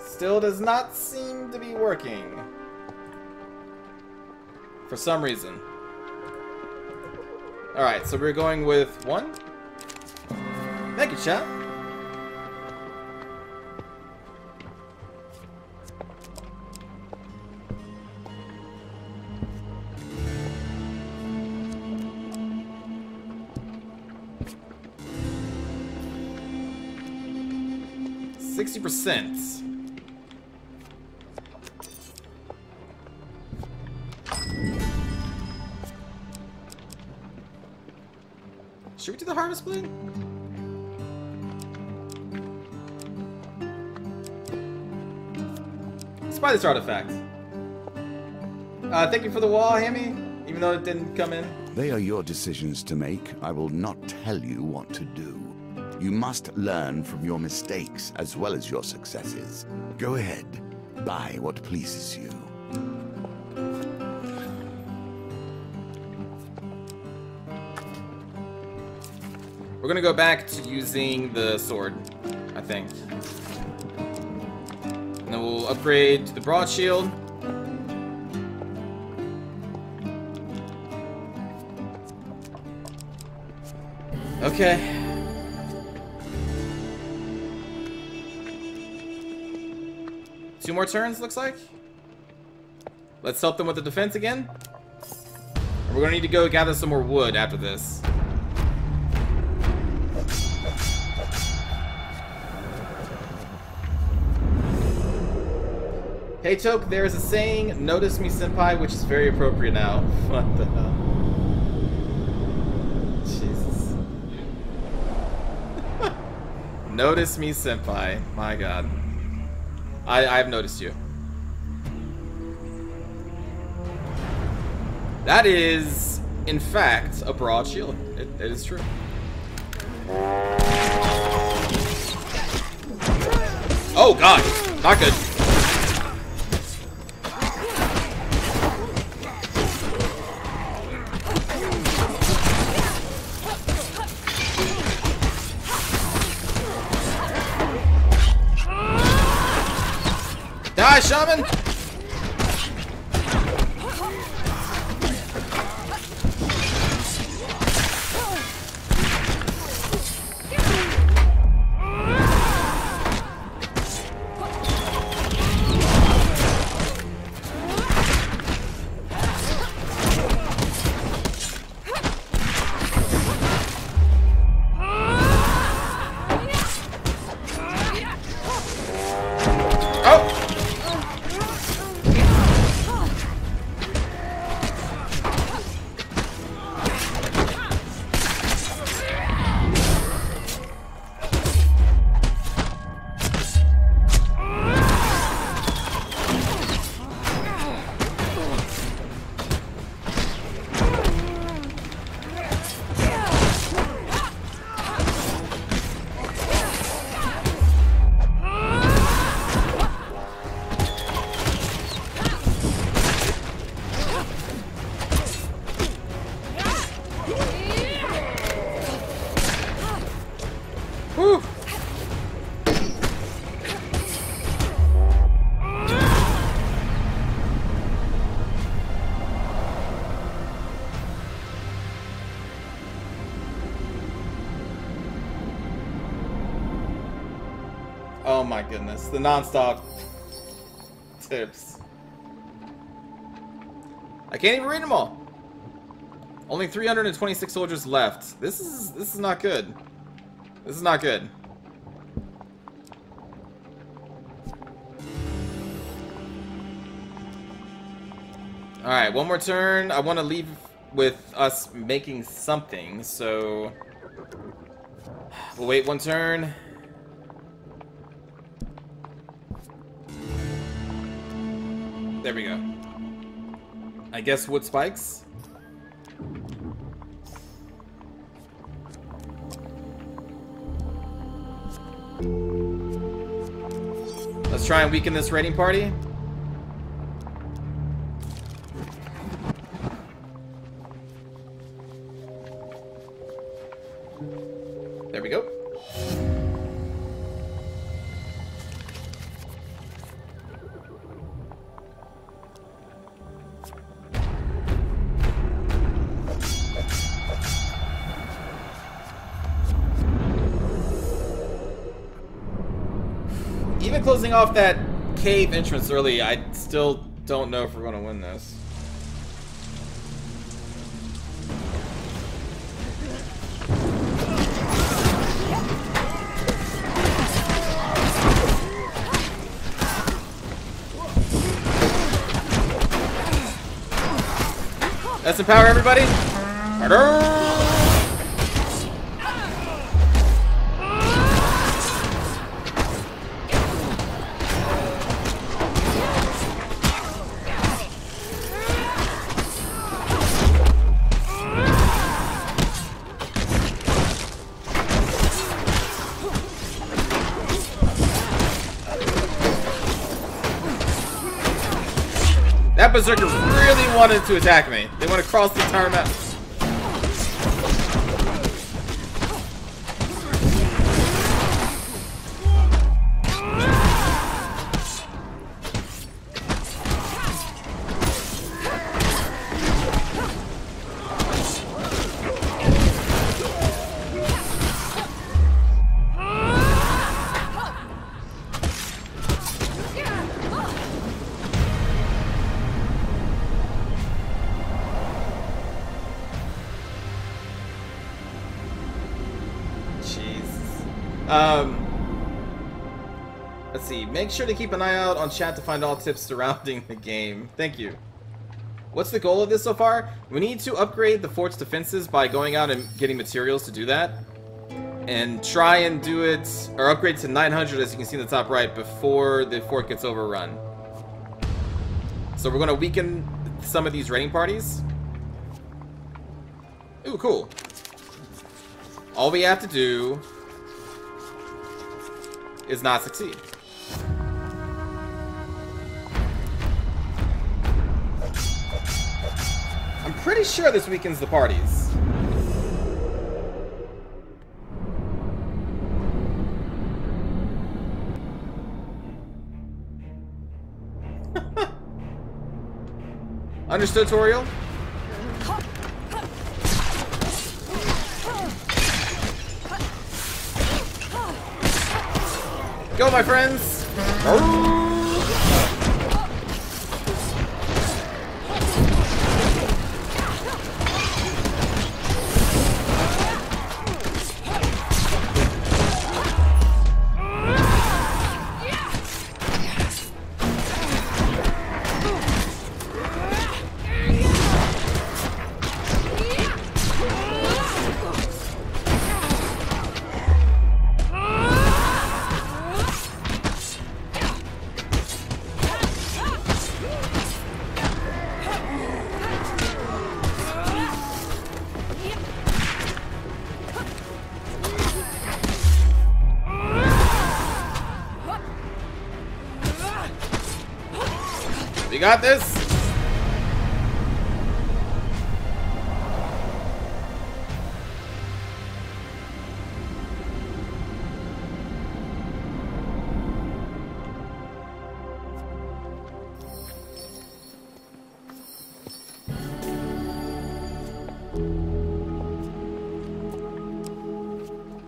Still does not seem to be working. For some reason. Alright, so we're going with 1. Thank you, chat. %. Should we do the harvest blade? Let's buy this artifact. Thank you for the wall, Hammy, even though it didn't come in. They are your decisions to make. I will not tell you what to do. You must learn from your mistakes as well as your successes. Go ahead. Buy what pleases you. We're gonna go back to using the sword, I think. And then we'll upgrade to the broad shield. Okay. Two more turns, looks like. Let's help them with the defense again. We're gonna need to go gather some more wood after this. Hey Toke, there is a saying, notice me senpai, which is very appropriate now. What the hell? Jesus. Notice me senpai, my god. I have noticed you. That is, in fact, a broad shield. It is true. Oh god, not good. Die, shaman! Oh my goodness, the non-stop tips. I can't even read them all. Only 326 soldiers left. This is not good. This is not good. Alright, one more turn. I want to leave with us making something, so we'll wait one turn. There we go. I guess wood spikes. Let's try and weaken this raiding party. There we go. Closing off that cave entrance early, I still don't know if we're gonna win this. Let's empower everybody. Harder. That berserker really wanted to attack me. They want to cross the entire map. Let's see. Make sure to keep an eye out on chat to find all tips surrounding the game. Thank you. What's the goal of this so far? We need to upgrade the fort's defenses by going out and getting materials to do that. And try and do it, or upgrade to 900 as you can see in the top right before the fort gets overrun. So we're going to weaken some of these raiding parties. Ooh, cool. All we have to do is not succeed. I'm pretty sure this weakens the parties. Understood, Toriel? Go, my friends! You got this?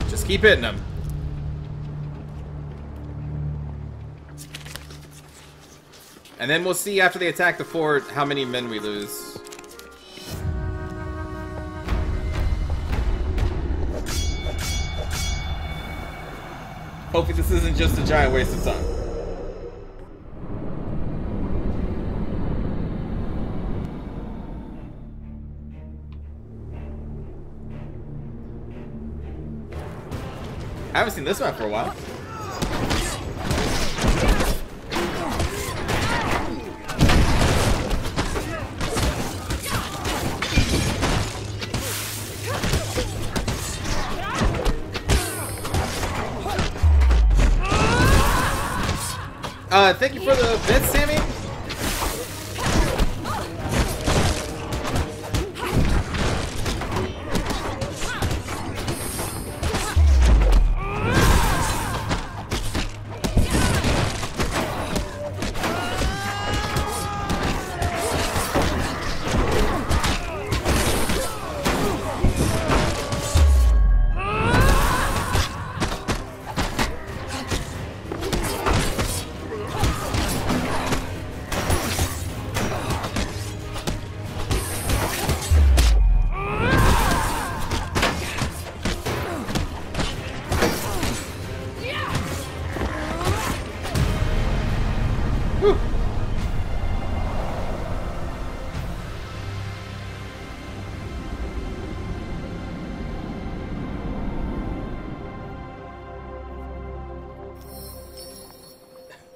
Just keep hitting them. And then we'll see after they attack the fort how many men we lose. Hopefully this isn't just a giant waste of time. I haven't seen this map for a while. Thank you for the bits, Sammy.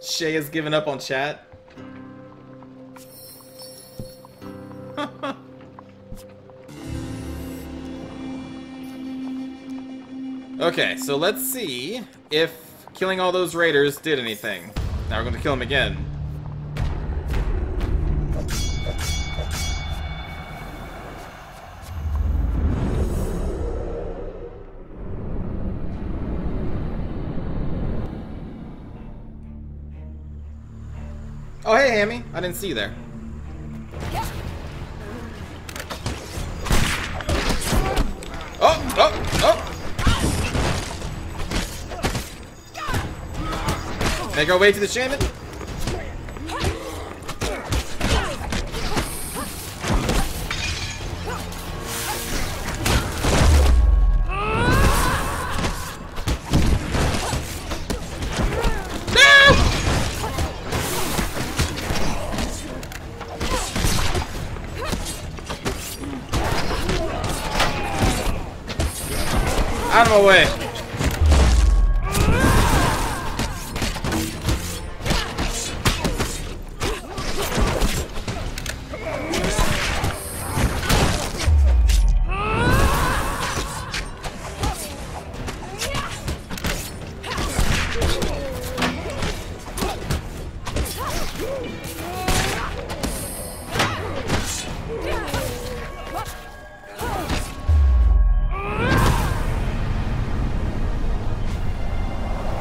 Shay has given up on chat. Okay, so let's see if killing all those raiders did anything. Now we're going to kill them again. Oh, hey, Hammy. I didn't see you there. Oh, oh, oh. Make our way to the shaman. Out of my way.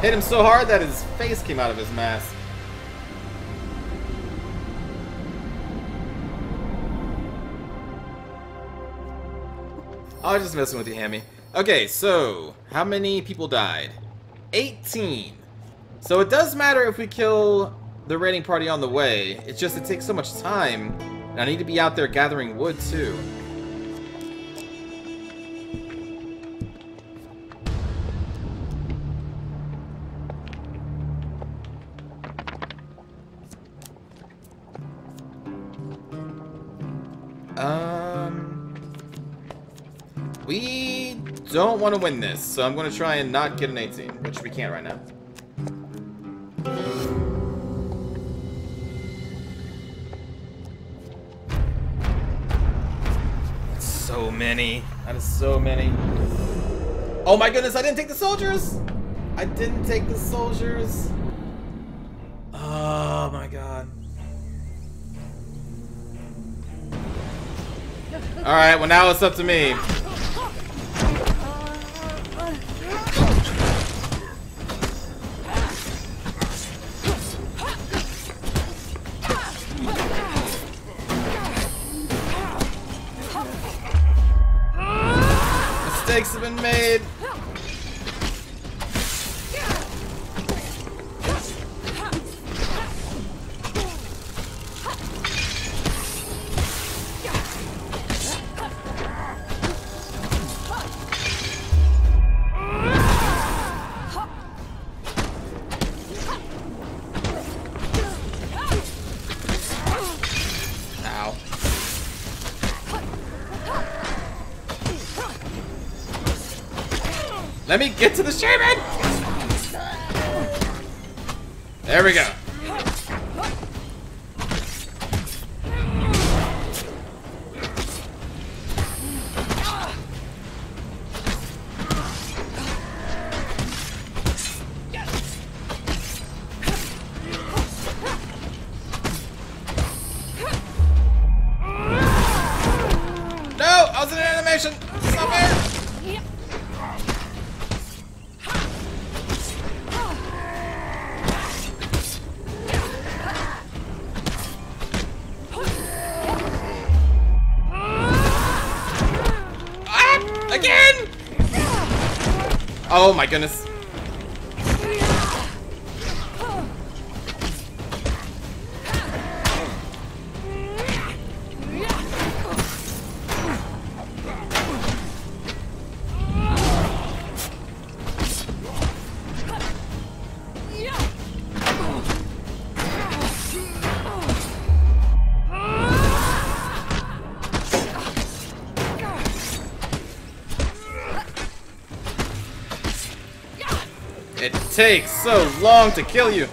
Hit him so hard that his face came out of his mask. I was just messing with you, Hammy. Okay, so how many people died? 18. So it does matter if we kill the raiding party on the way. It's just it takes so much time. And I need to be out there gathering wood too. We don't want to win this, so I'm going to try and not get an 18, which we can't right now. That's so many. That is so many. Oh my goodness, I didn't take the soldiers! I didn't take the soldiers. Oh my god. Alright, well now it's up to me. Mistakes have been made. Let me get to the shaman! There we go. No! I was in an animation! Stop it! Oh my goodness. It takes so long to kill you.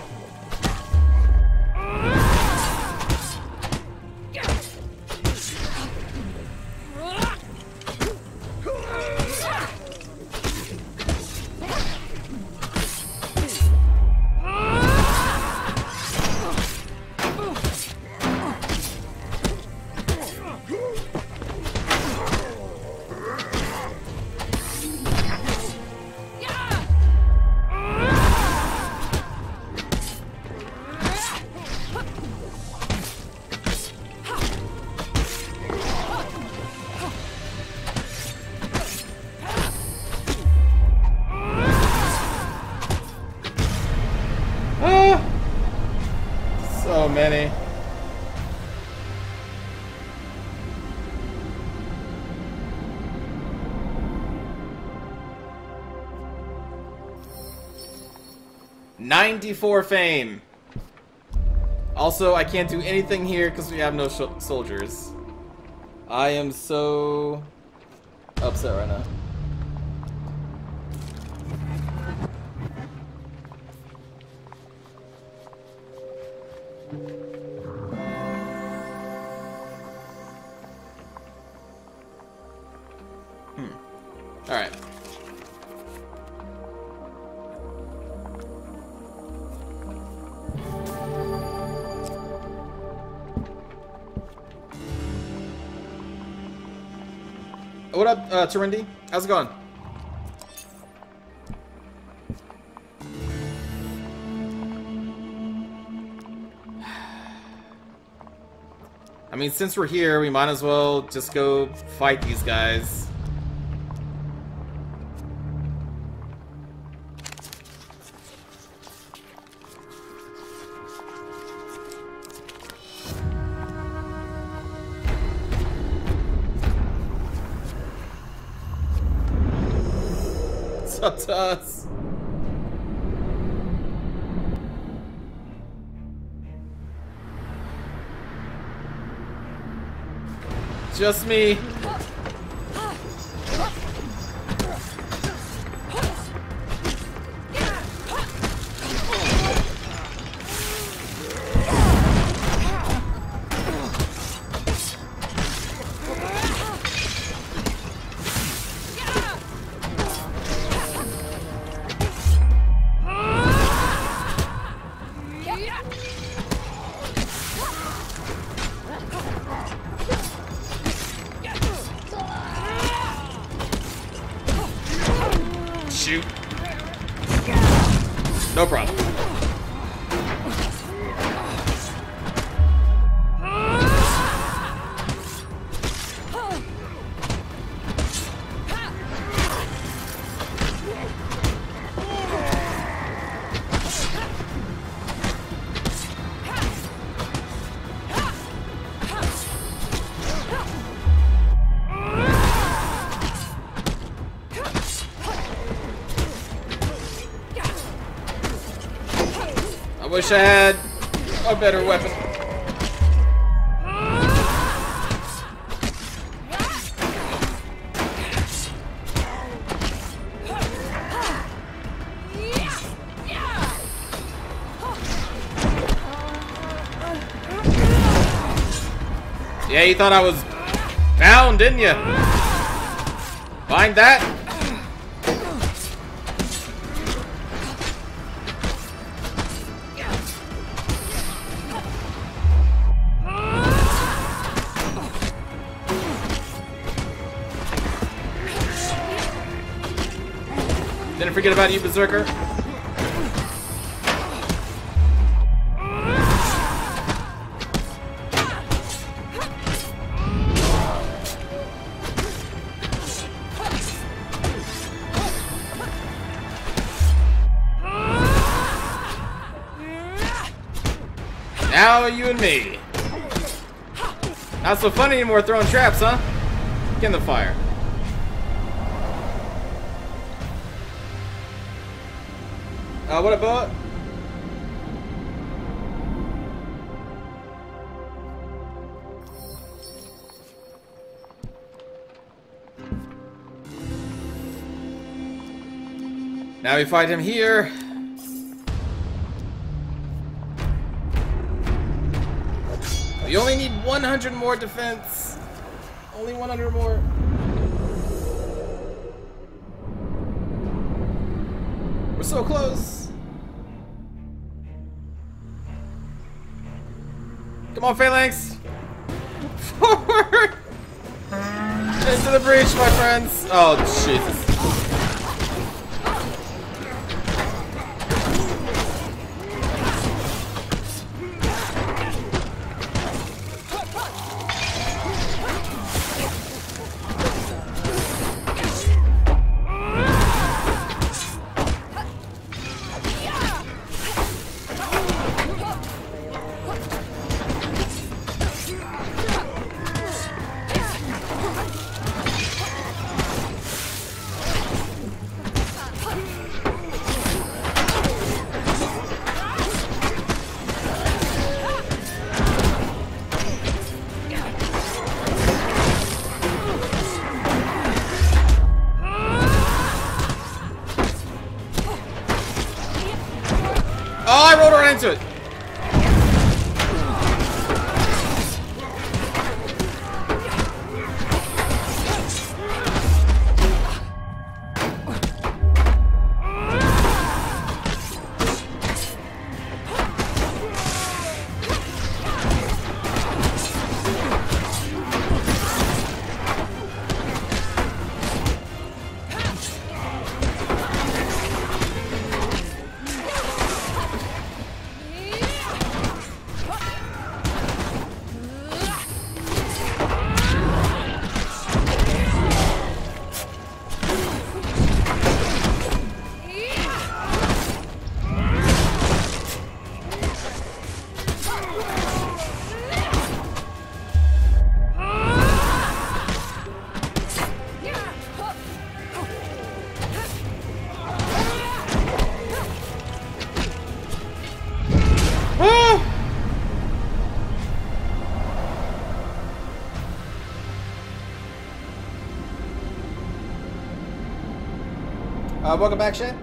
So many. $94 fame. Also, I can't do anything here because we have no soldiers. I am so upset right now. What up, Terindi? How's it going? I mean, since we're here, we might as well just go fight these guys. What's up, Tuss? Just me. I wish I had a better weapon. Yeah, you thought I was bound, didn't you? Find that. Forget about you, Berserker. Now you and me. Not so funny anymore throwing traps, huh? Get in the fire. What about? Now we fight him here. We only need 100 more defense. Only 100 more. We're so close. Come on, Phalanx! Forward! Into the breach, my friends! Oh, Jesus. Welcome back, Shay.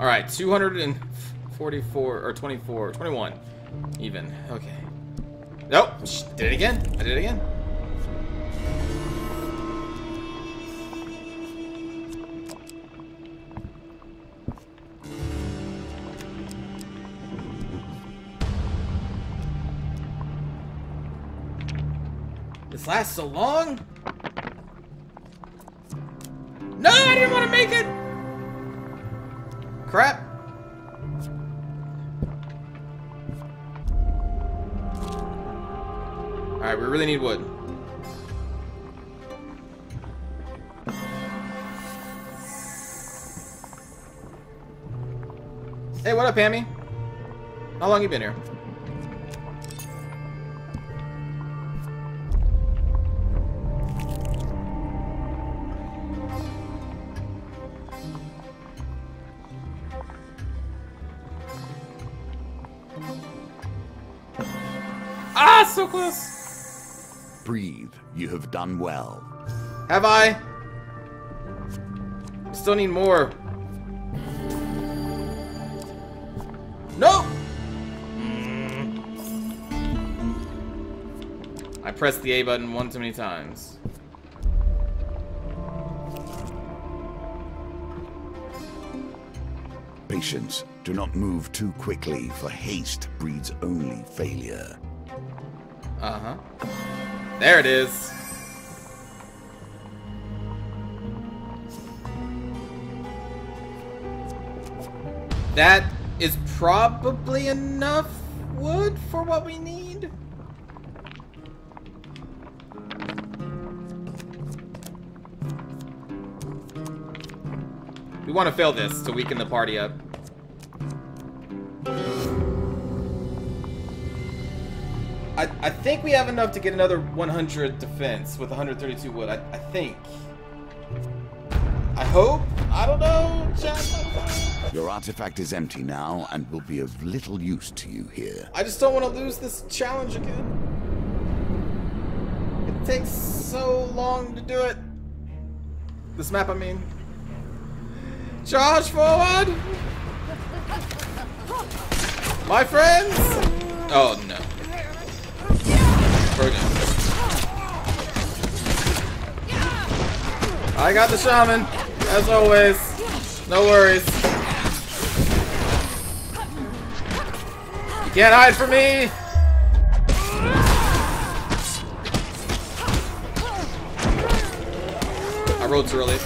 All right, 244 or 24, 21, even. Okay. Nope. Did it again. I did it again. This lasts so long? No, I didn't want to make it! Crap. Alright, we really need wood. Hey, what up, Pammy? How long you been here? So close. Breathe. You have done well. Have I? Still need more. No. I pressed the A button one too many times. Patience. Do not move too quickly, for haste breeds only failure. Uh-huh. There it is. That is probably enough wood for what we need. We want to fail this to weaken the party up. I think we have enough to get another 100 defense with 132 wood. I think. I hope. I don't know. Your artifact is empty now and will be of little use to you here. I just don't want to lose this challenge again. It takes so long to do it. This map, I mean. Charge forward! My friends! Oh, no. I got the shaman, as always. No worries. You can't hide from me. I rolled too early.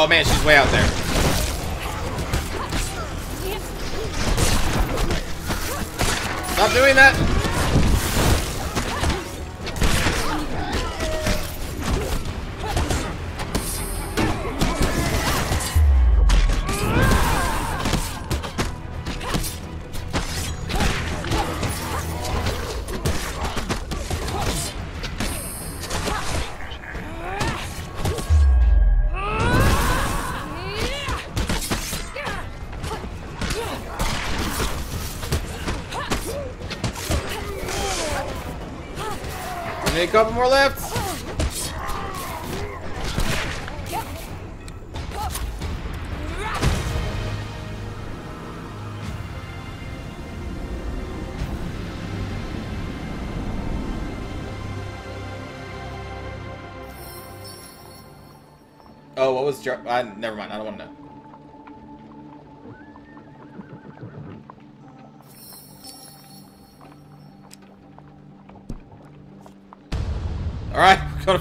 Oh man, she's way out there. Stop doing that! A couple more left. Oh, what was never mind. I don't want to know. Alright, we're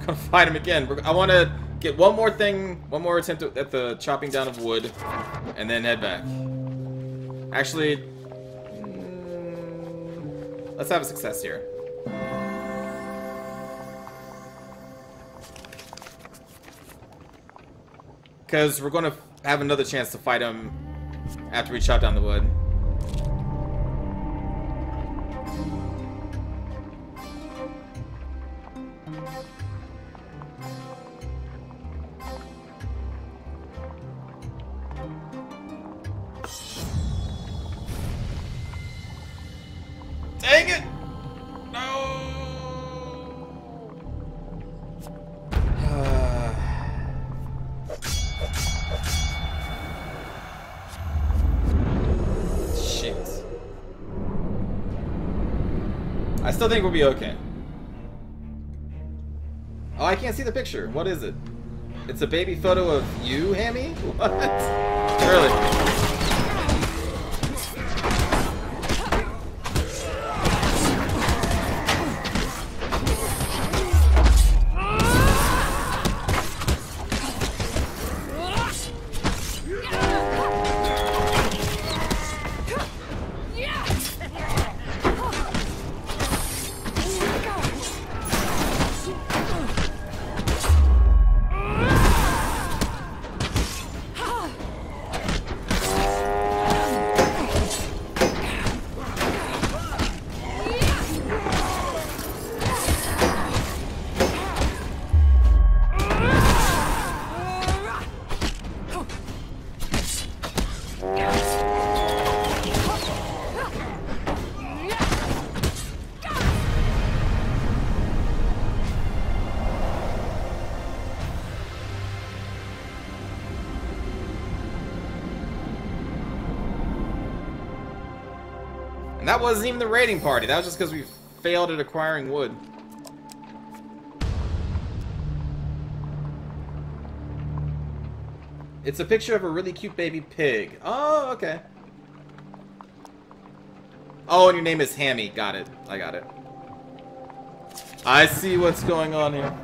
gonna fight him again. I want to get one more thing, one more attempt at the chopping down of wood, and then head back. Actually, let's have a success here. Because we're going to have another chance to fight him after we chop down the wood. Dang it! No! Shit. I still think we'll be okay. Oh, I can't see the picture. What is it? It's a baby photo of you, Hammy? What? Really? That wasn't even the raiding party. That was just because we failed at acquiring wood. It's a picture of a really cute baby pig. Oh, okay. Oh, and your name is Hammy. Got it. I got it. I see what's going on here.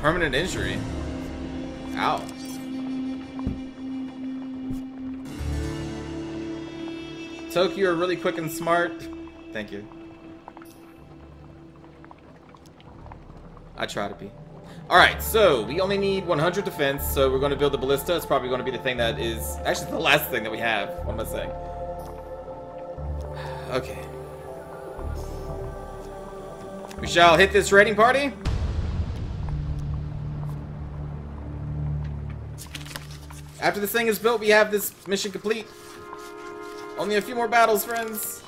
Permanent injury. Ow. Toki, you're really quick and smart. Thank you. I try to be. Alright, so we only need 100 defense, so we're going to build the ballista. It's probably going to be the thing that is... Actually, the last thing that we have. What am I saying? Okay. We shall hit this raiding party. After this thing is built, we have this mission complete. Only a few more battles, friends.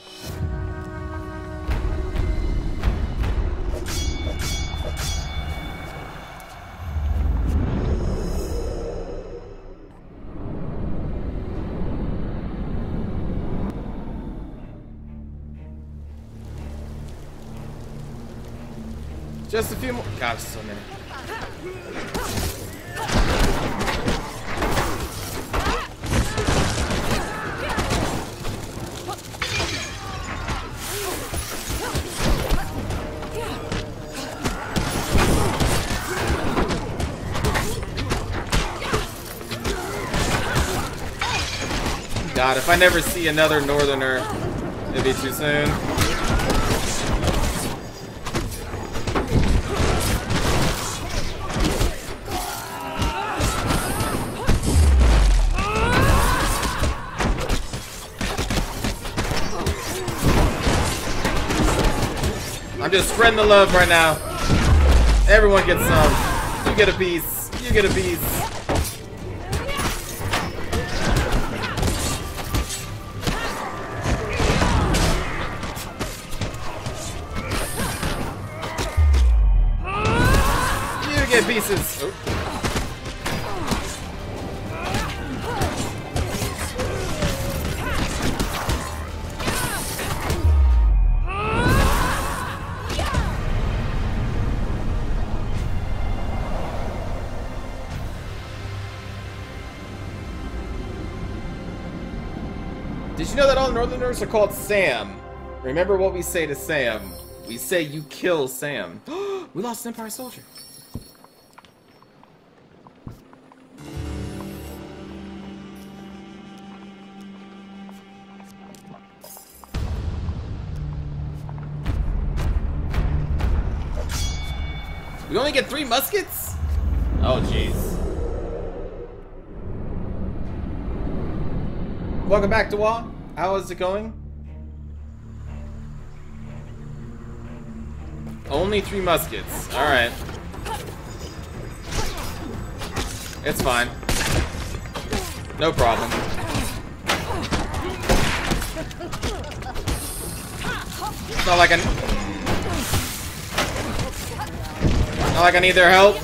Just a few more. Gosh, so many. God, if I never see another northerner, it'd be too soon. I'm just spreading the love right now. Everyone gets some. You get a piece. You get a piece. Pieces. Oh. Did you know that all northerners are called Sam? Remember what we say to Sam. We say you kill Sam. We lost an Empire soldier. We only get 3 muskets? Oh, jeez. Welcome back, Dwa. How is it going? Only 3 muskets. Alright. It's fine. No problem. It's not like I... Not like I need their help.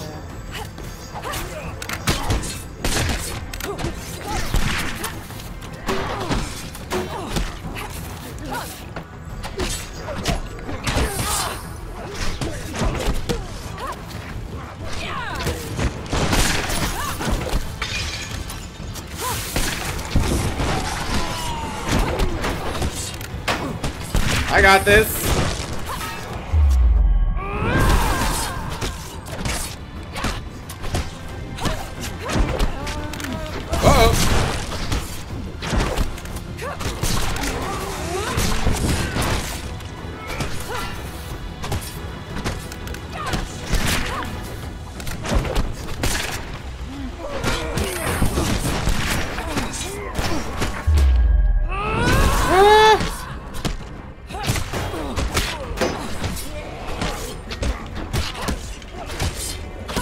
I got this.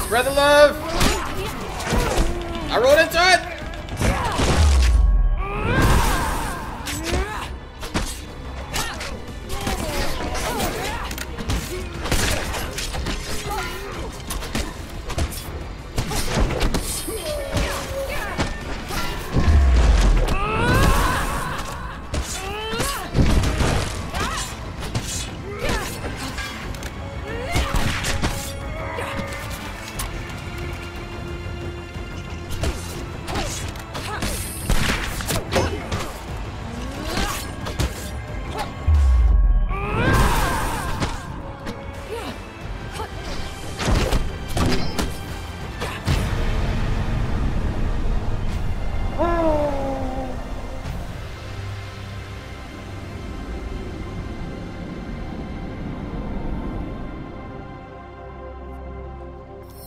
Brother love! I rolled into it.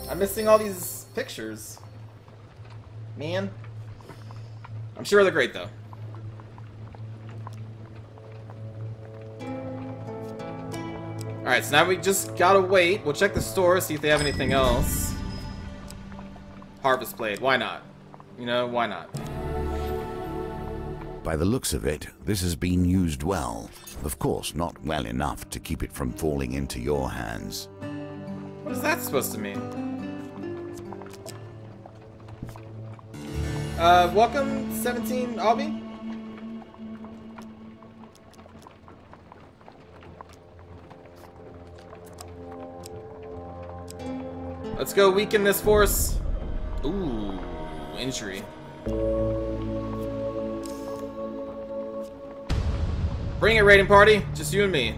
I'm missing all these pictures, man. I'm sure they're great, though. All right, so now we just gotta wait. We'll check the store, see if they have anything else. Harvest blade. Why not? You know, why not? By the looks of it, this has been used well. Of course, not well enough to keep it from falling into your hands. What is that supposed to mean? Welcome, 17 Albie. Let's go weaken this force. Ooh, injury. Bring it, raiding party. Just you and me.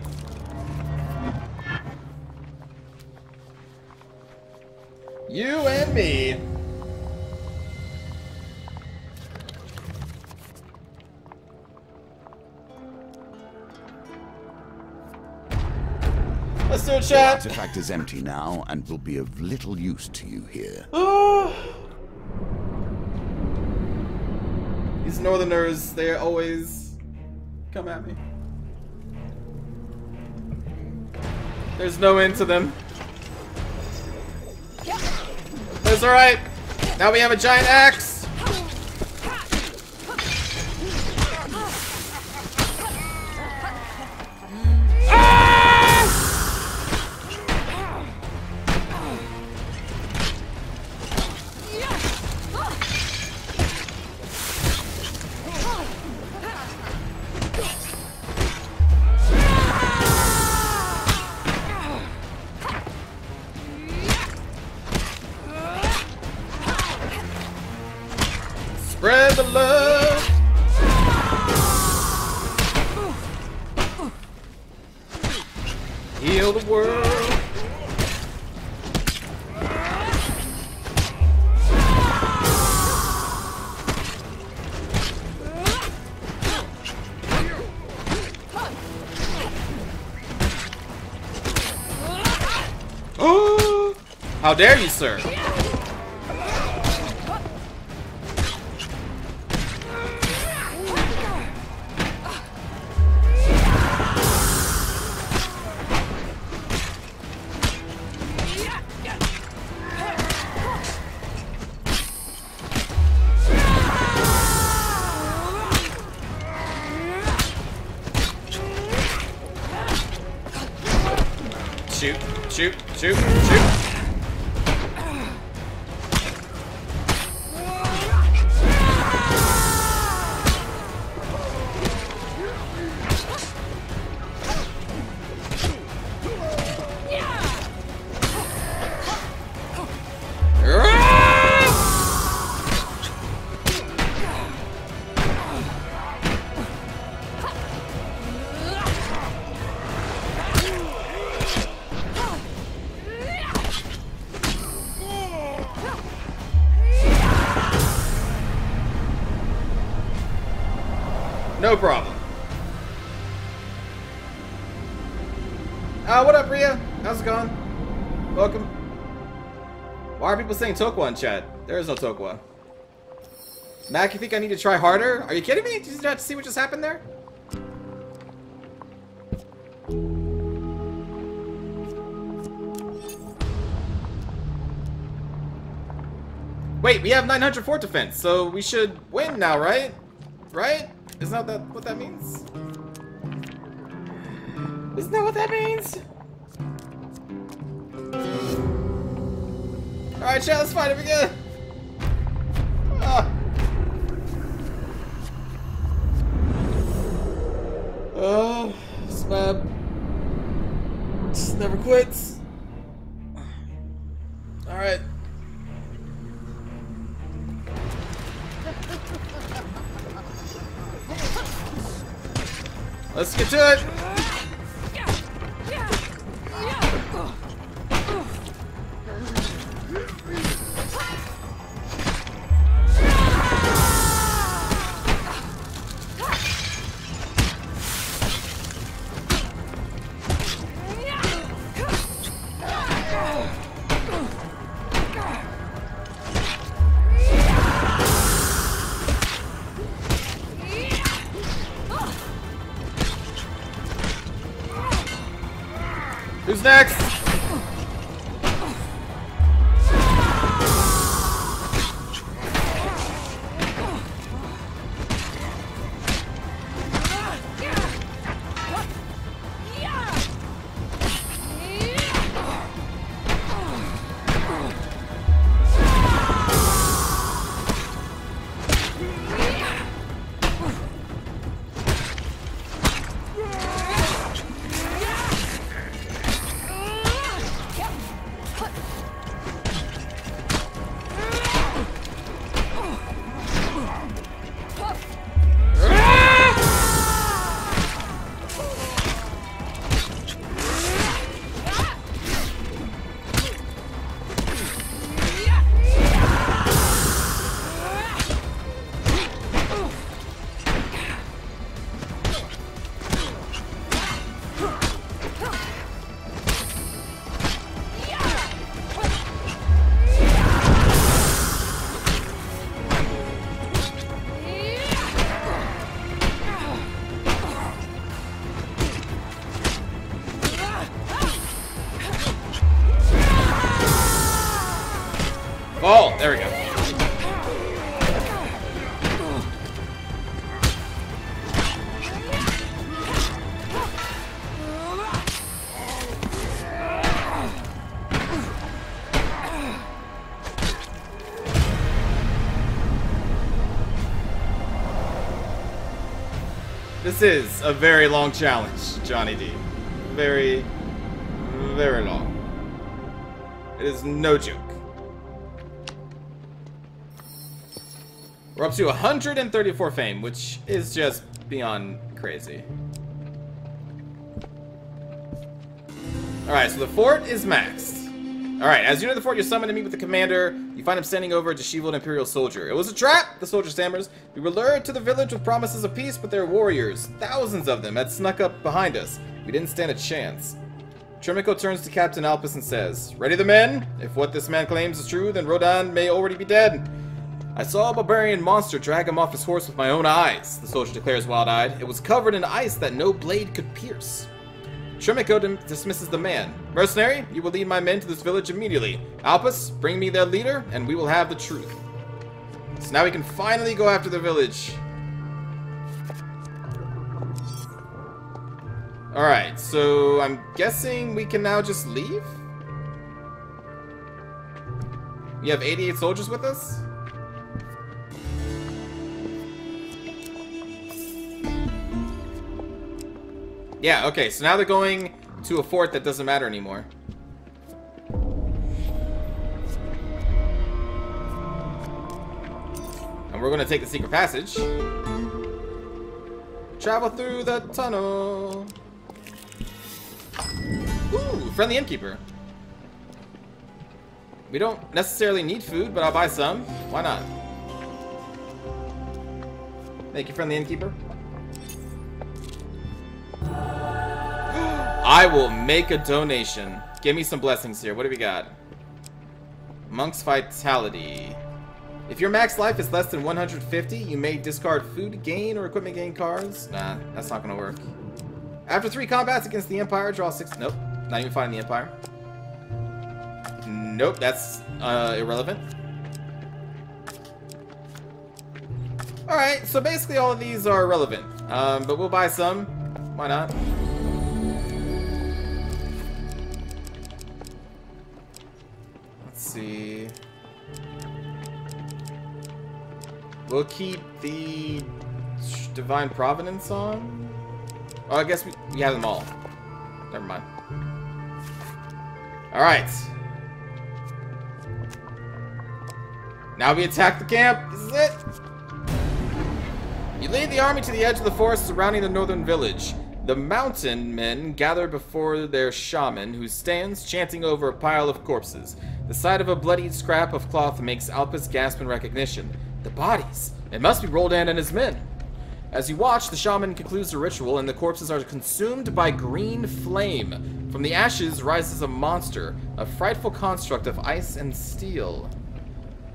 You and me. The artifact is empty now and will be of little use to you here. These northerners, they always come at me. There's no end to them. That's alright. Now we have a giant axe. Heal the world. Oh! How dare you, sir? Shoot, shoot, shoot, shoot. No problem. What up, Rhea? How's it going? Welcome. Why are people saying Tokwa in chat? There is no Tokwa. Mac, you think I need to try harder? Are you kidding me? Did you not see what just happened there? Wait, we have 900 fort defense, so we should win now, right? Right? Isn't that what that means? Isn't that what that means? Alright, chat, let's fight him again! Oh, Slab just never quits. Alright. Let's get to it! Next! This is a very long challenge, Johnny D. Very, very long. It is no joke. We're up to 134 fame, which is just beyond crazy. Alright, so the fort is maxed. Alright, as you know the fort, you're summoned to meet with the commander. You find him standing over a disheveled Imperial soldier. It was a trap, the soldier stammers. We were lured to the village with promises of peace, but their warriors, thousands of them, had snuck up behind us. We didn't stand a chance. Trimico turns to Captain Alpus and says, "Ready the men? If what this man claims is true, then Rodan may already be dead. I saw a barbarian monster drag him off his horse with my own eyes," the soldier declares wild-eyed. "It was covered in ice that no blade could pierce." Trimico dismisses the man. "Mercenary, you will lead my men to this village immediately. Alpus, bring me their leader, and we will have the truth." So now we can finally go after the village. Alright, so I'm guessing we can now just leave? We have 88 soldiers with us? Yeah, okay, so now they're going to a fort that doesn't matter anymore. And we're gonna take the secret passage. Travel through the tunnel. Ooh, friendly innkeeper. We don't necessarily need food, but I'll buy some. Why not? Thank you, friendly innkeeper. I will make a donation. Give me some blessings here. What do we got? Monk's vitality. If your max life is less than 150, you may discard food gain or equipment gain cards. Nah, that's not gonna work. After 3 combats against the Empire, draw 6. Nope, not even fighting the Empire. Nope, that's irrelevant. Alright, so basically all of these are irrelevant. But we'll buy some. Why not? Let's see. We'll keep the Divine Providence on. Oh, I guess we have them all. Never mind. Alright. Now we attack the camp. This is it. You lead the army to the edge of the forest surrounding the northern village. The mountain men gather before their shaman, who stands chanting over a pile of corpses. The sight of a bloodied scrap of cloth makes Alpus gasp in recognition. The bodies! It must be Rodan and his men! As you watch, the shaman concludes the ritual and the corpses are consumed by green flame. From the ashes rises a monster, a frightful construct of ice and steel.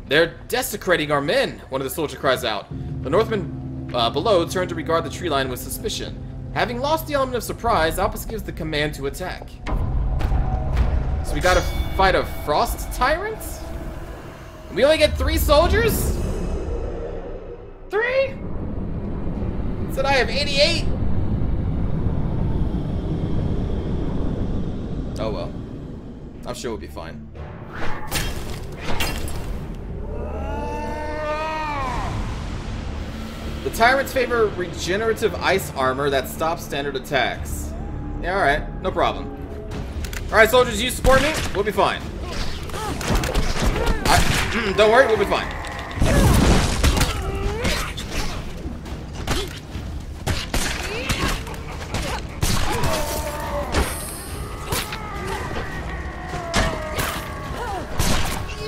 They're desecrating our men, one of the soldiers cries out. The Northmen below turn to regard the tree line with suspicion. Having lost the element of surprise, Alpus gives the command to attack. So we gotta fight a Frost Tyrant? We only get 3 soldiers? 3? Said I have 88? Oh well. I'm sure we'll be fine. The Tyrants favor regenerative ice armor that stops standard attacks. Yeah, alright. No problem. Alright, soldiers, you support me? We'll be fine. Don't worry, we'll be fine.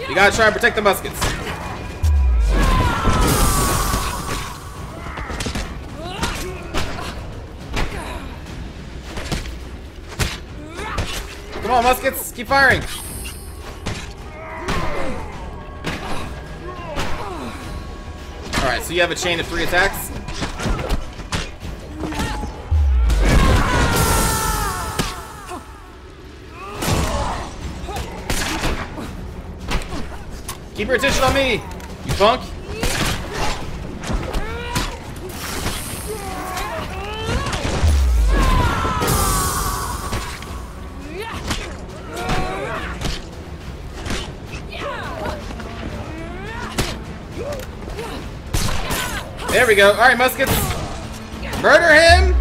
You gotta try and protect the muskets. Come on, muskets, keep firing. Alright, so you have a chain of 3 attacks. Keep your attention on me, you punk! There we go. All right, muskets, murder him!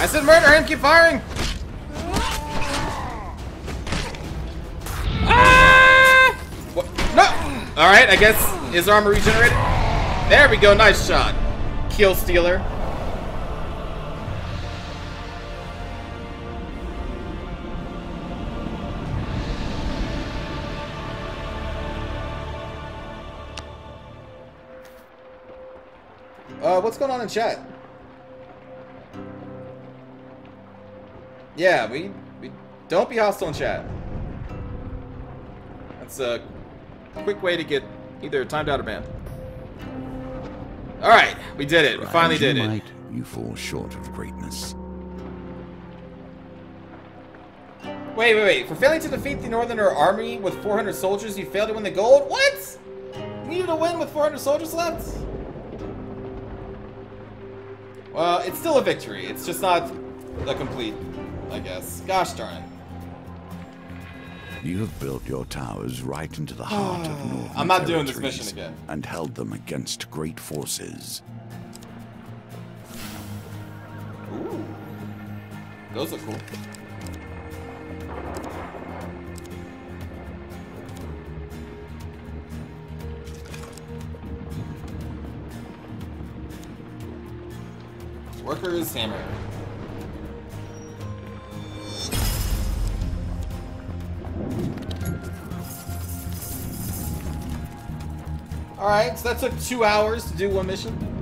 I said murder him, keep firing! Ah! What? No! Alright, I guess his armor regenerated. There we go, nice shot. Kill stealer. What's going on in chat? Yeah, we don't be hostile in chat. That's a quick way to get either timed out or banned. All right, we did it. We finally did it. You fall short of greatness. Wait. For failing to defeat the Northerner army with 400 soldiers, you failed to win the gold? What? You needed a win with 400 soldiers left? Well, it's still a victory. It's just not a complete, I guess. Gosh darn it. You have built your towers right into the heart of Northern I'm not doing this mission again. And held them against great forces. Ooh. Those are cool. Worker's hammer. Alright, so that took 2 hours to do one mission.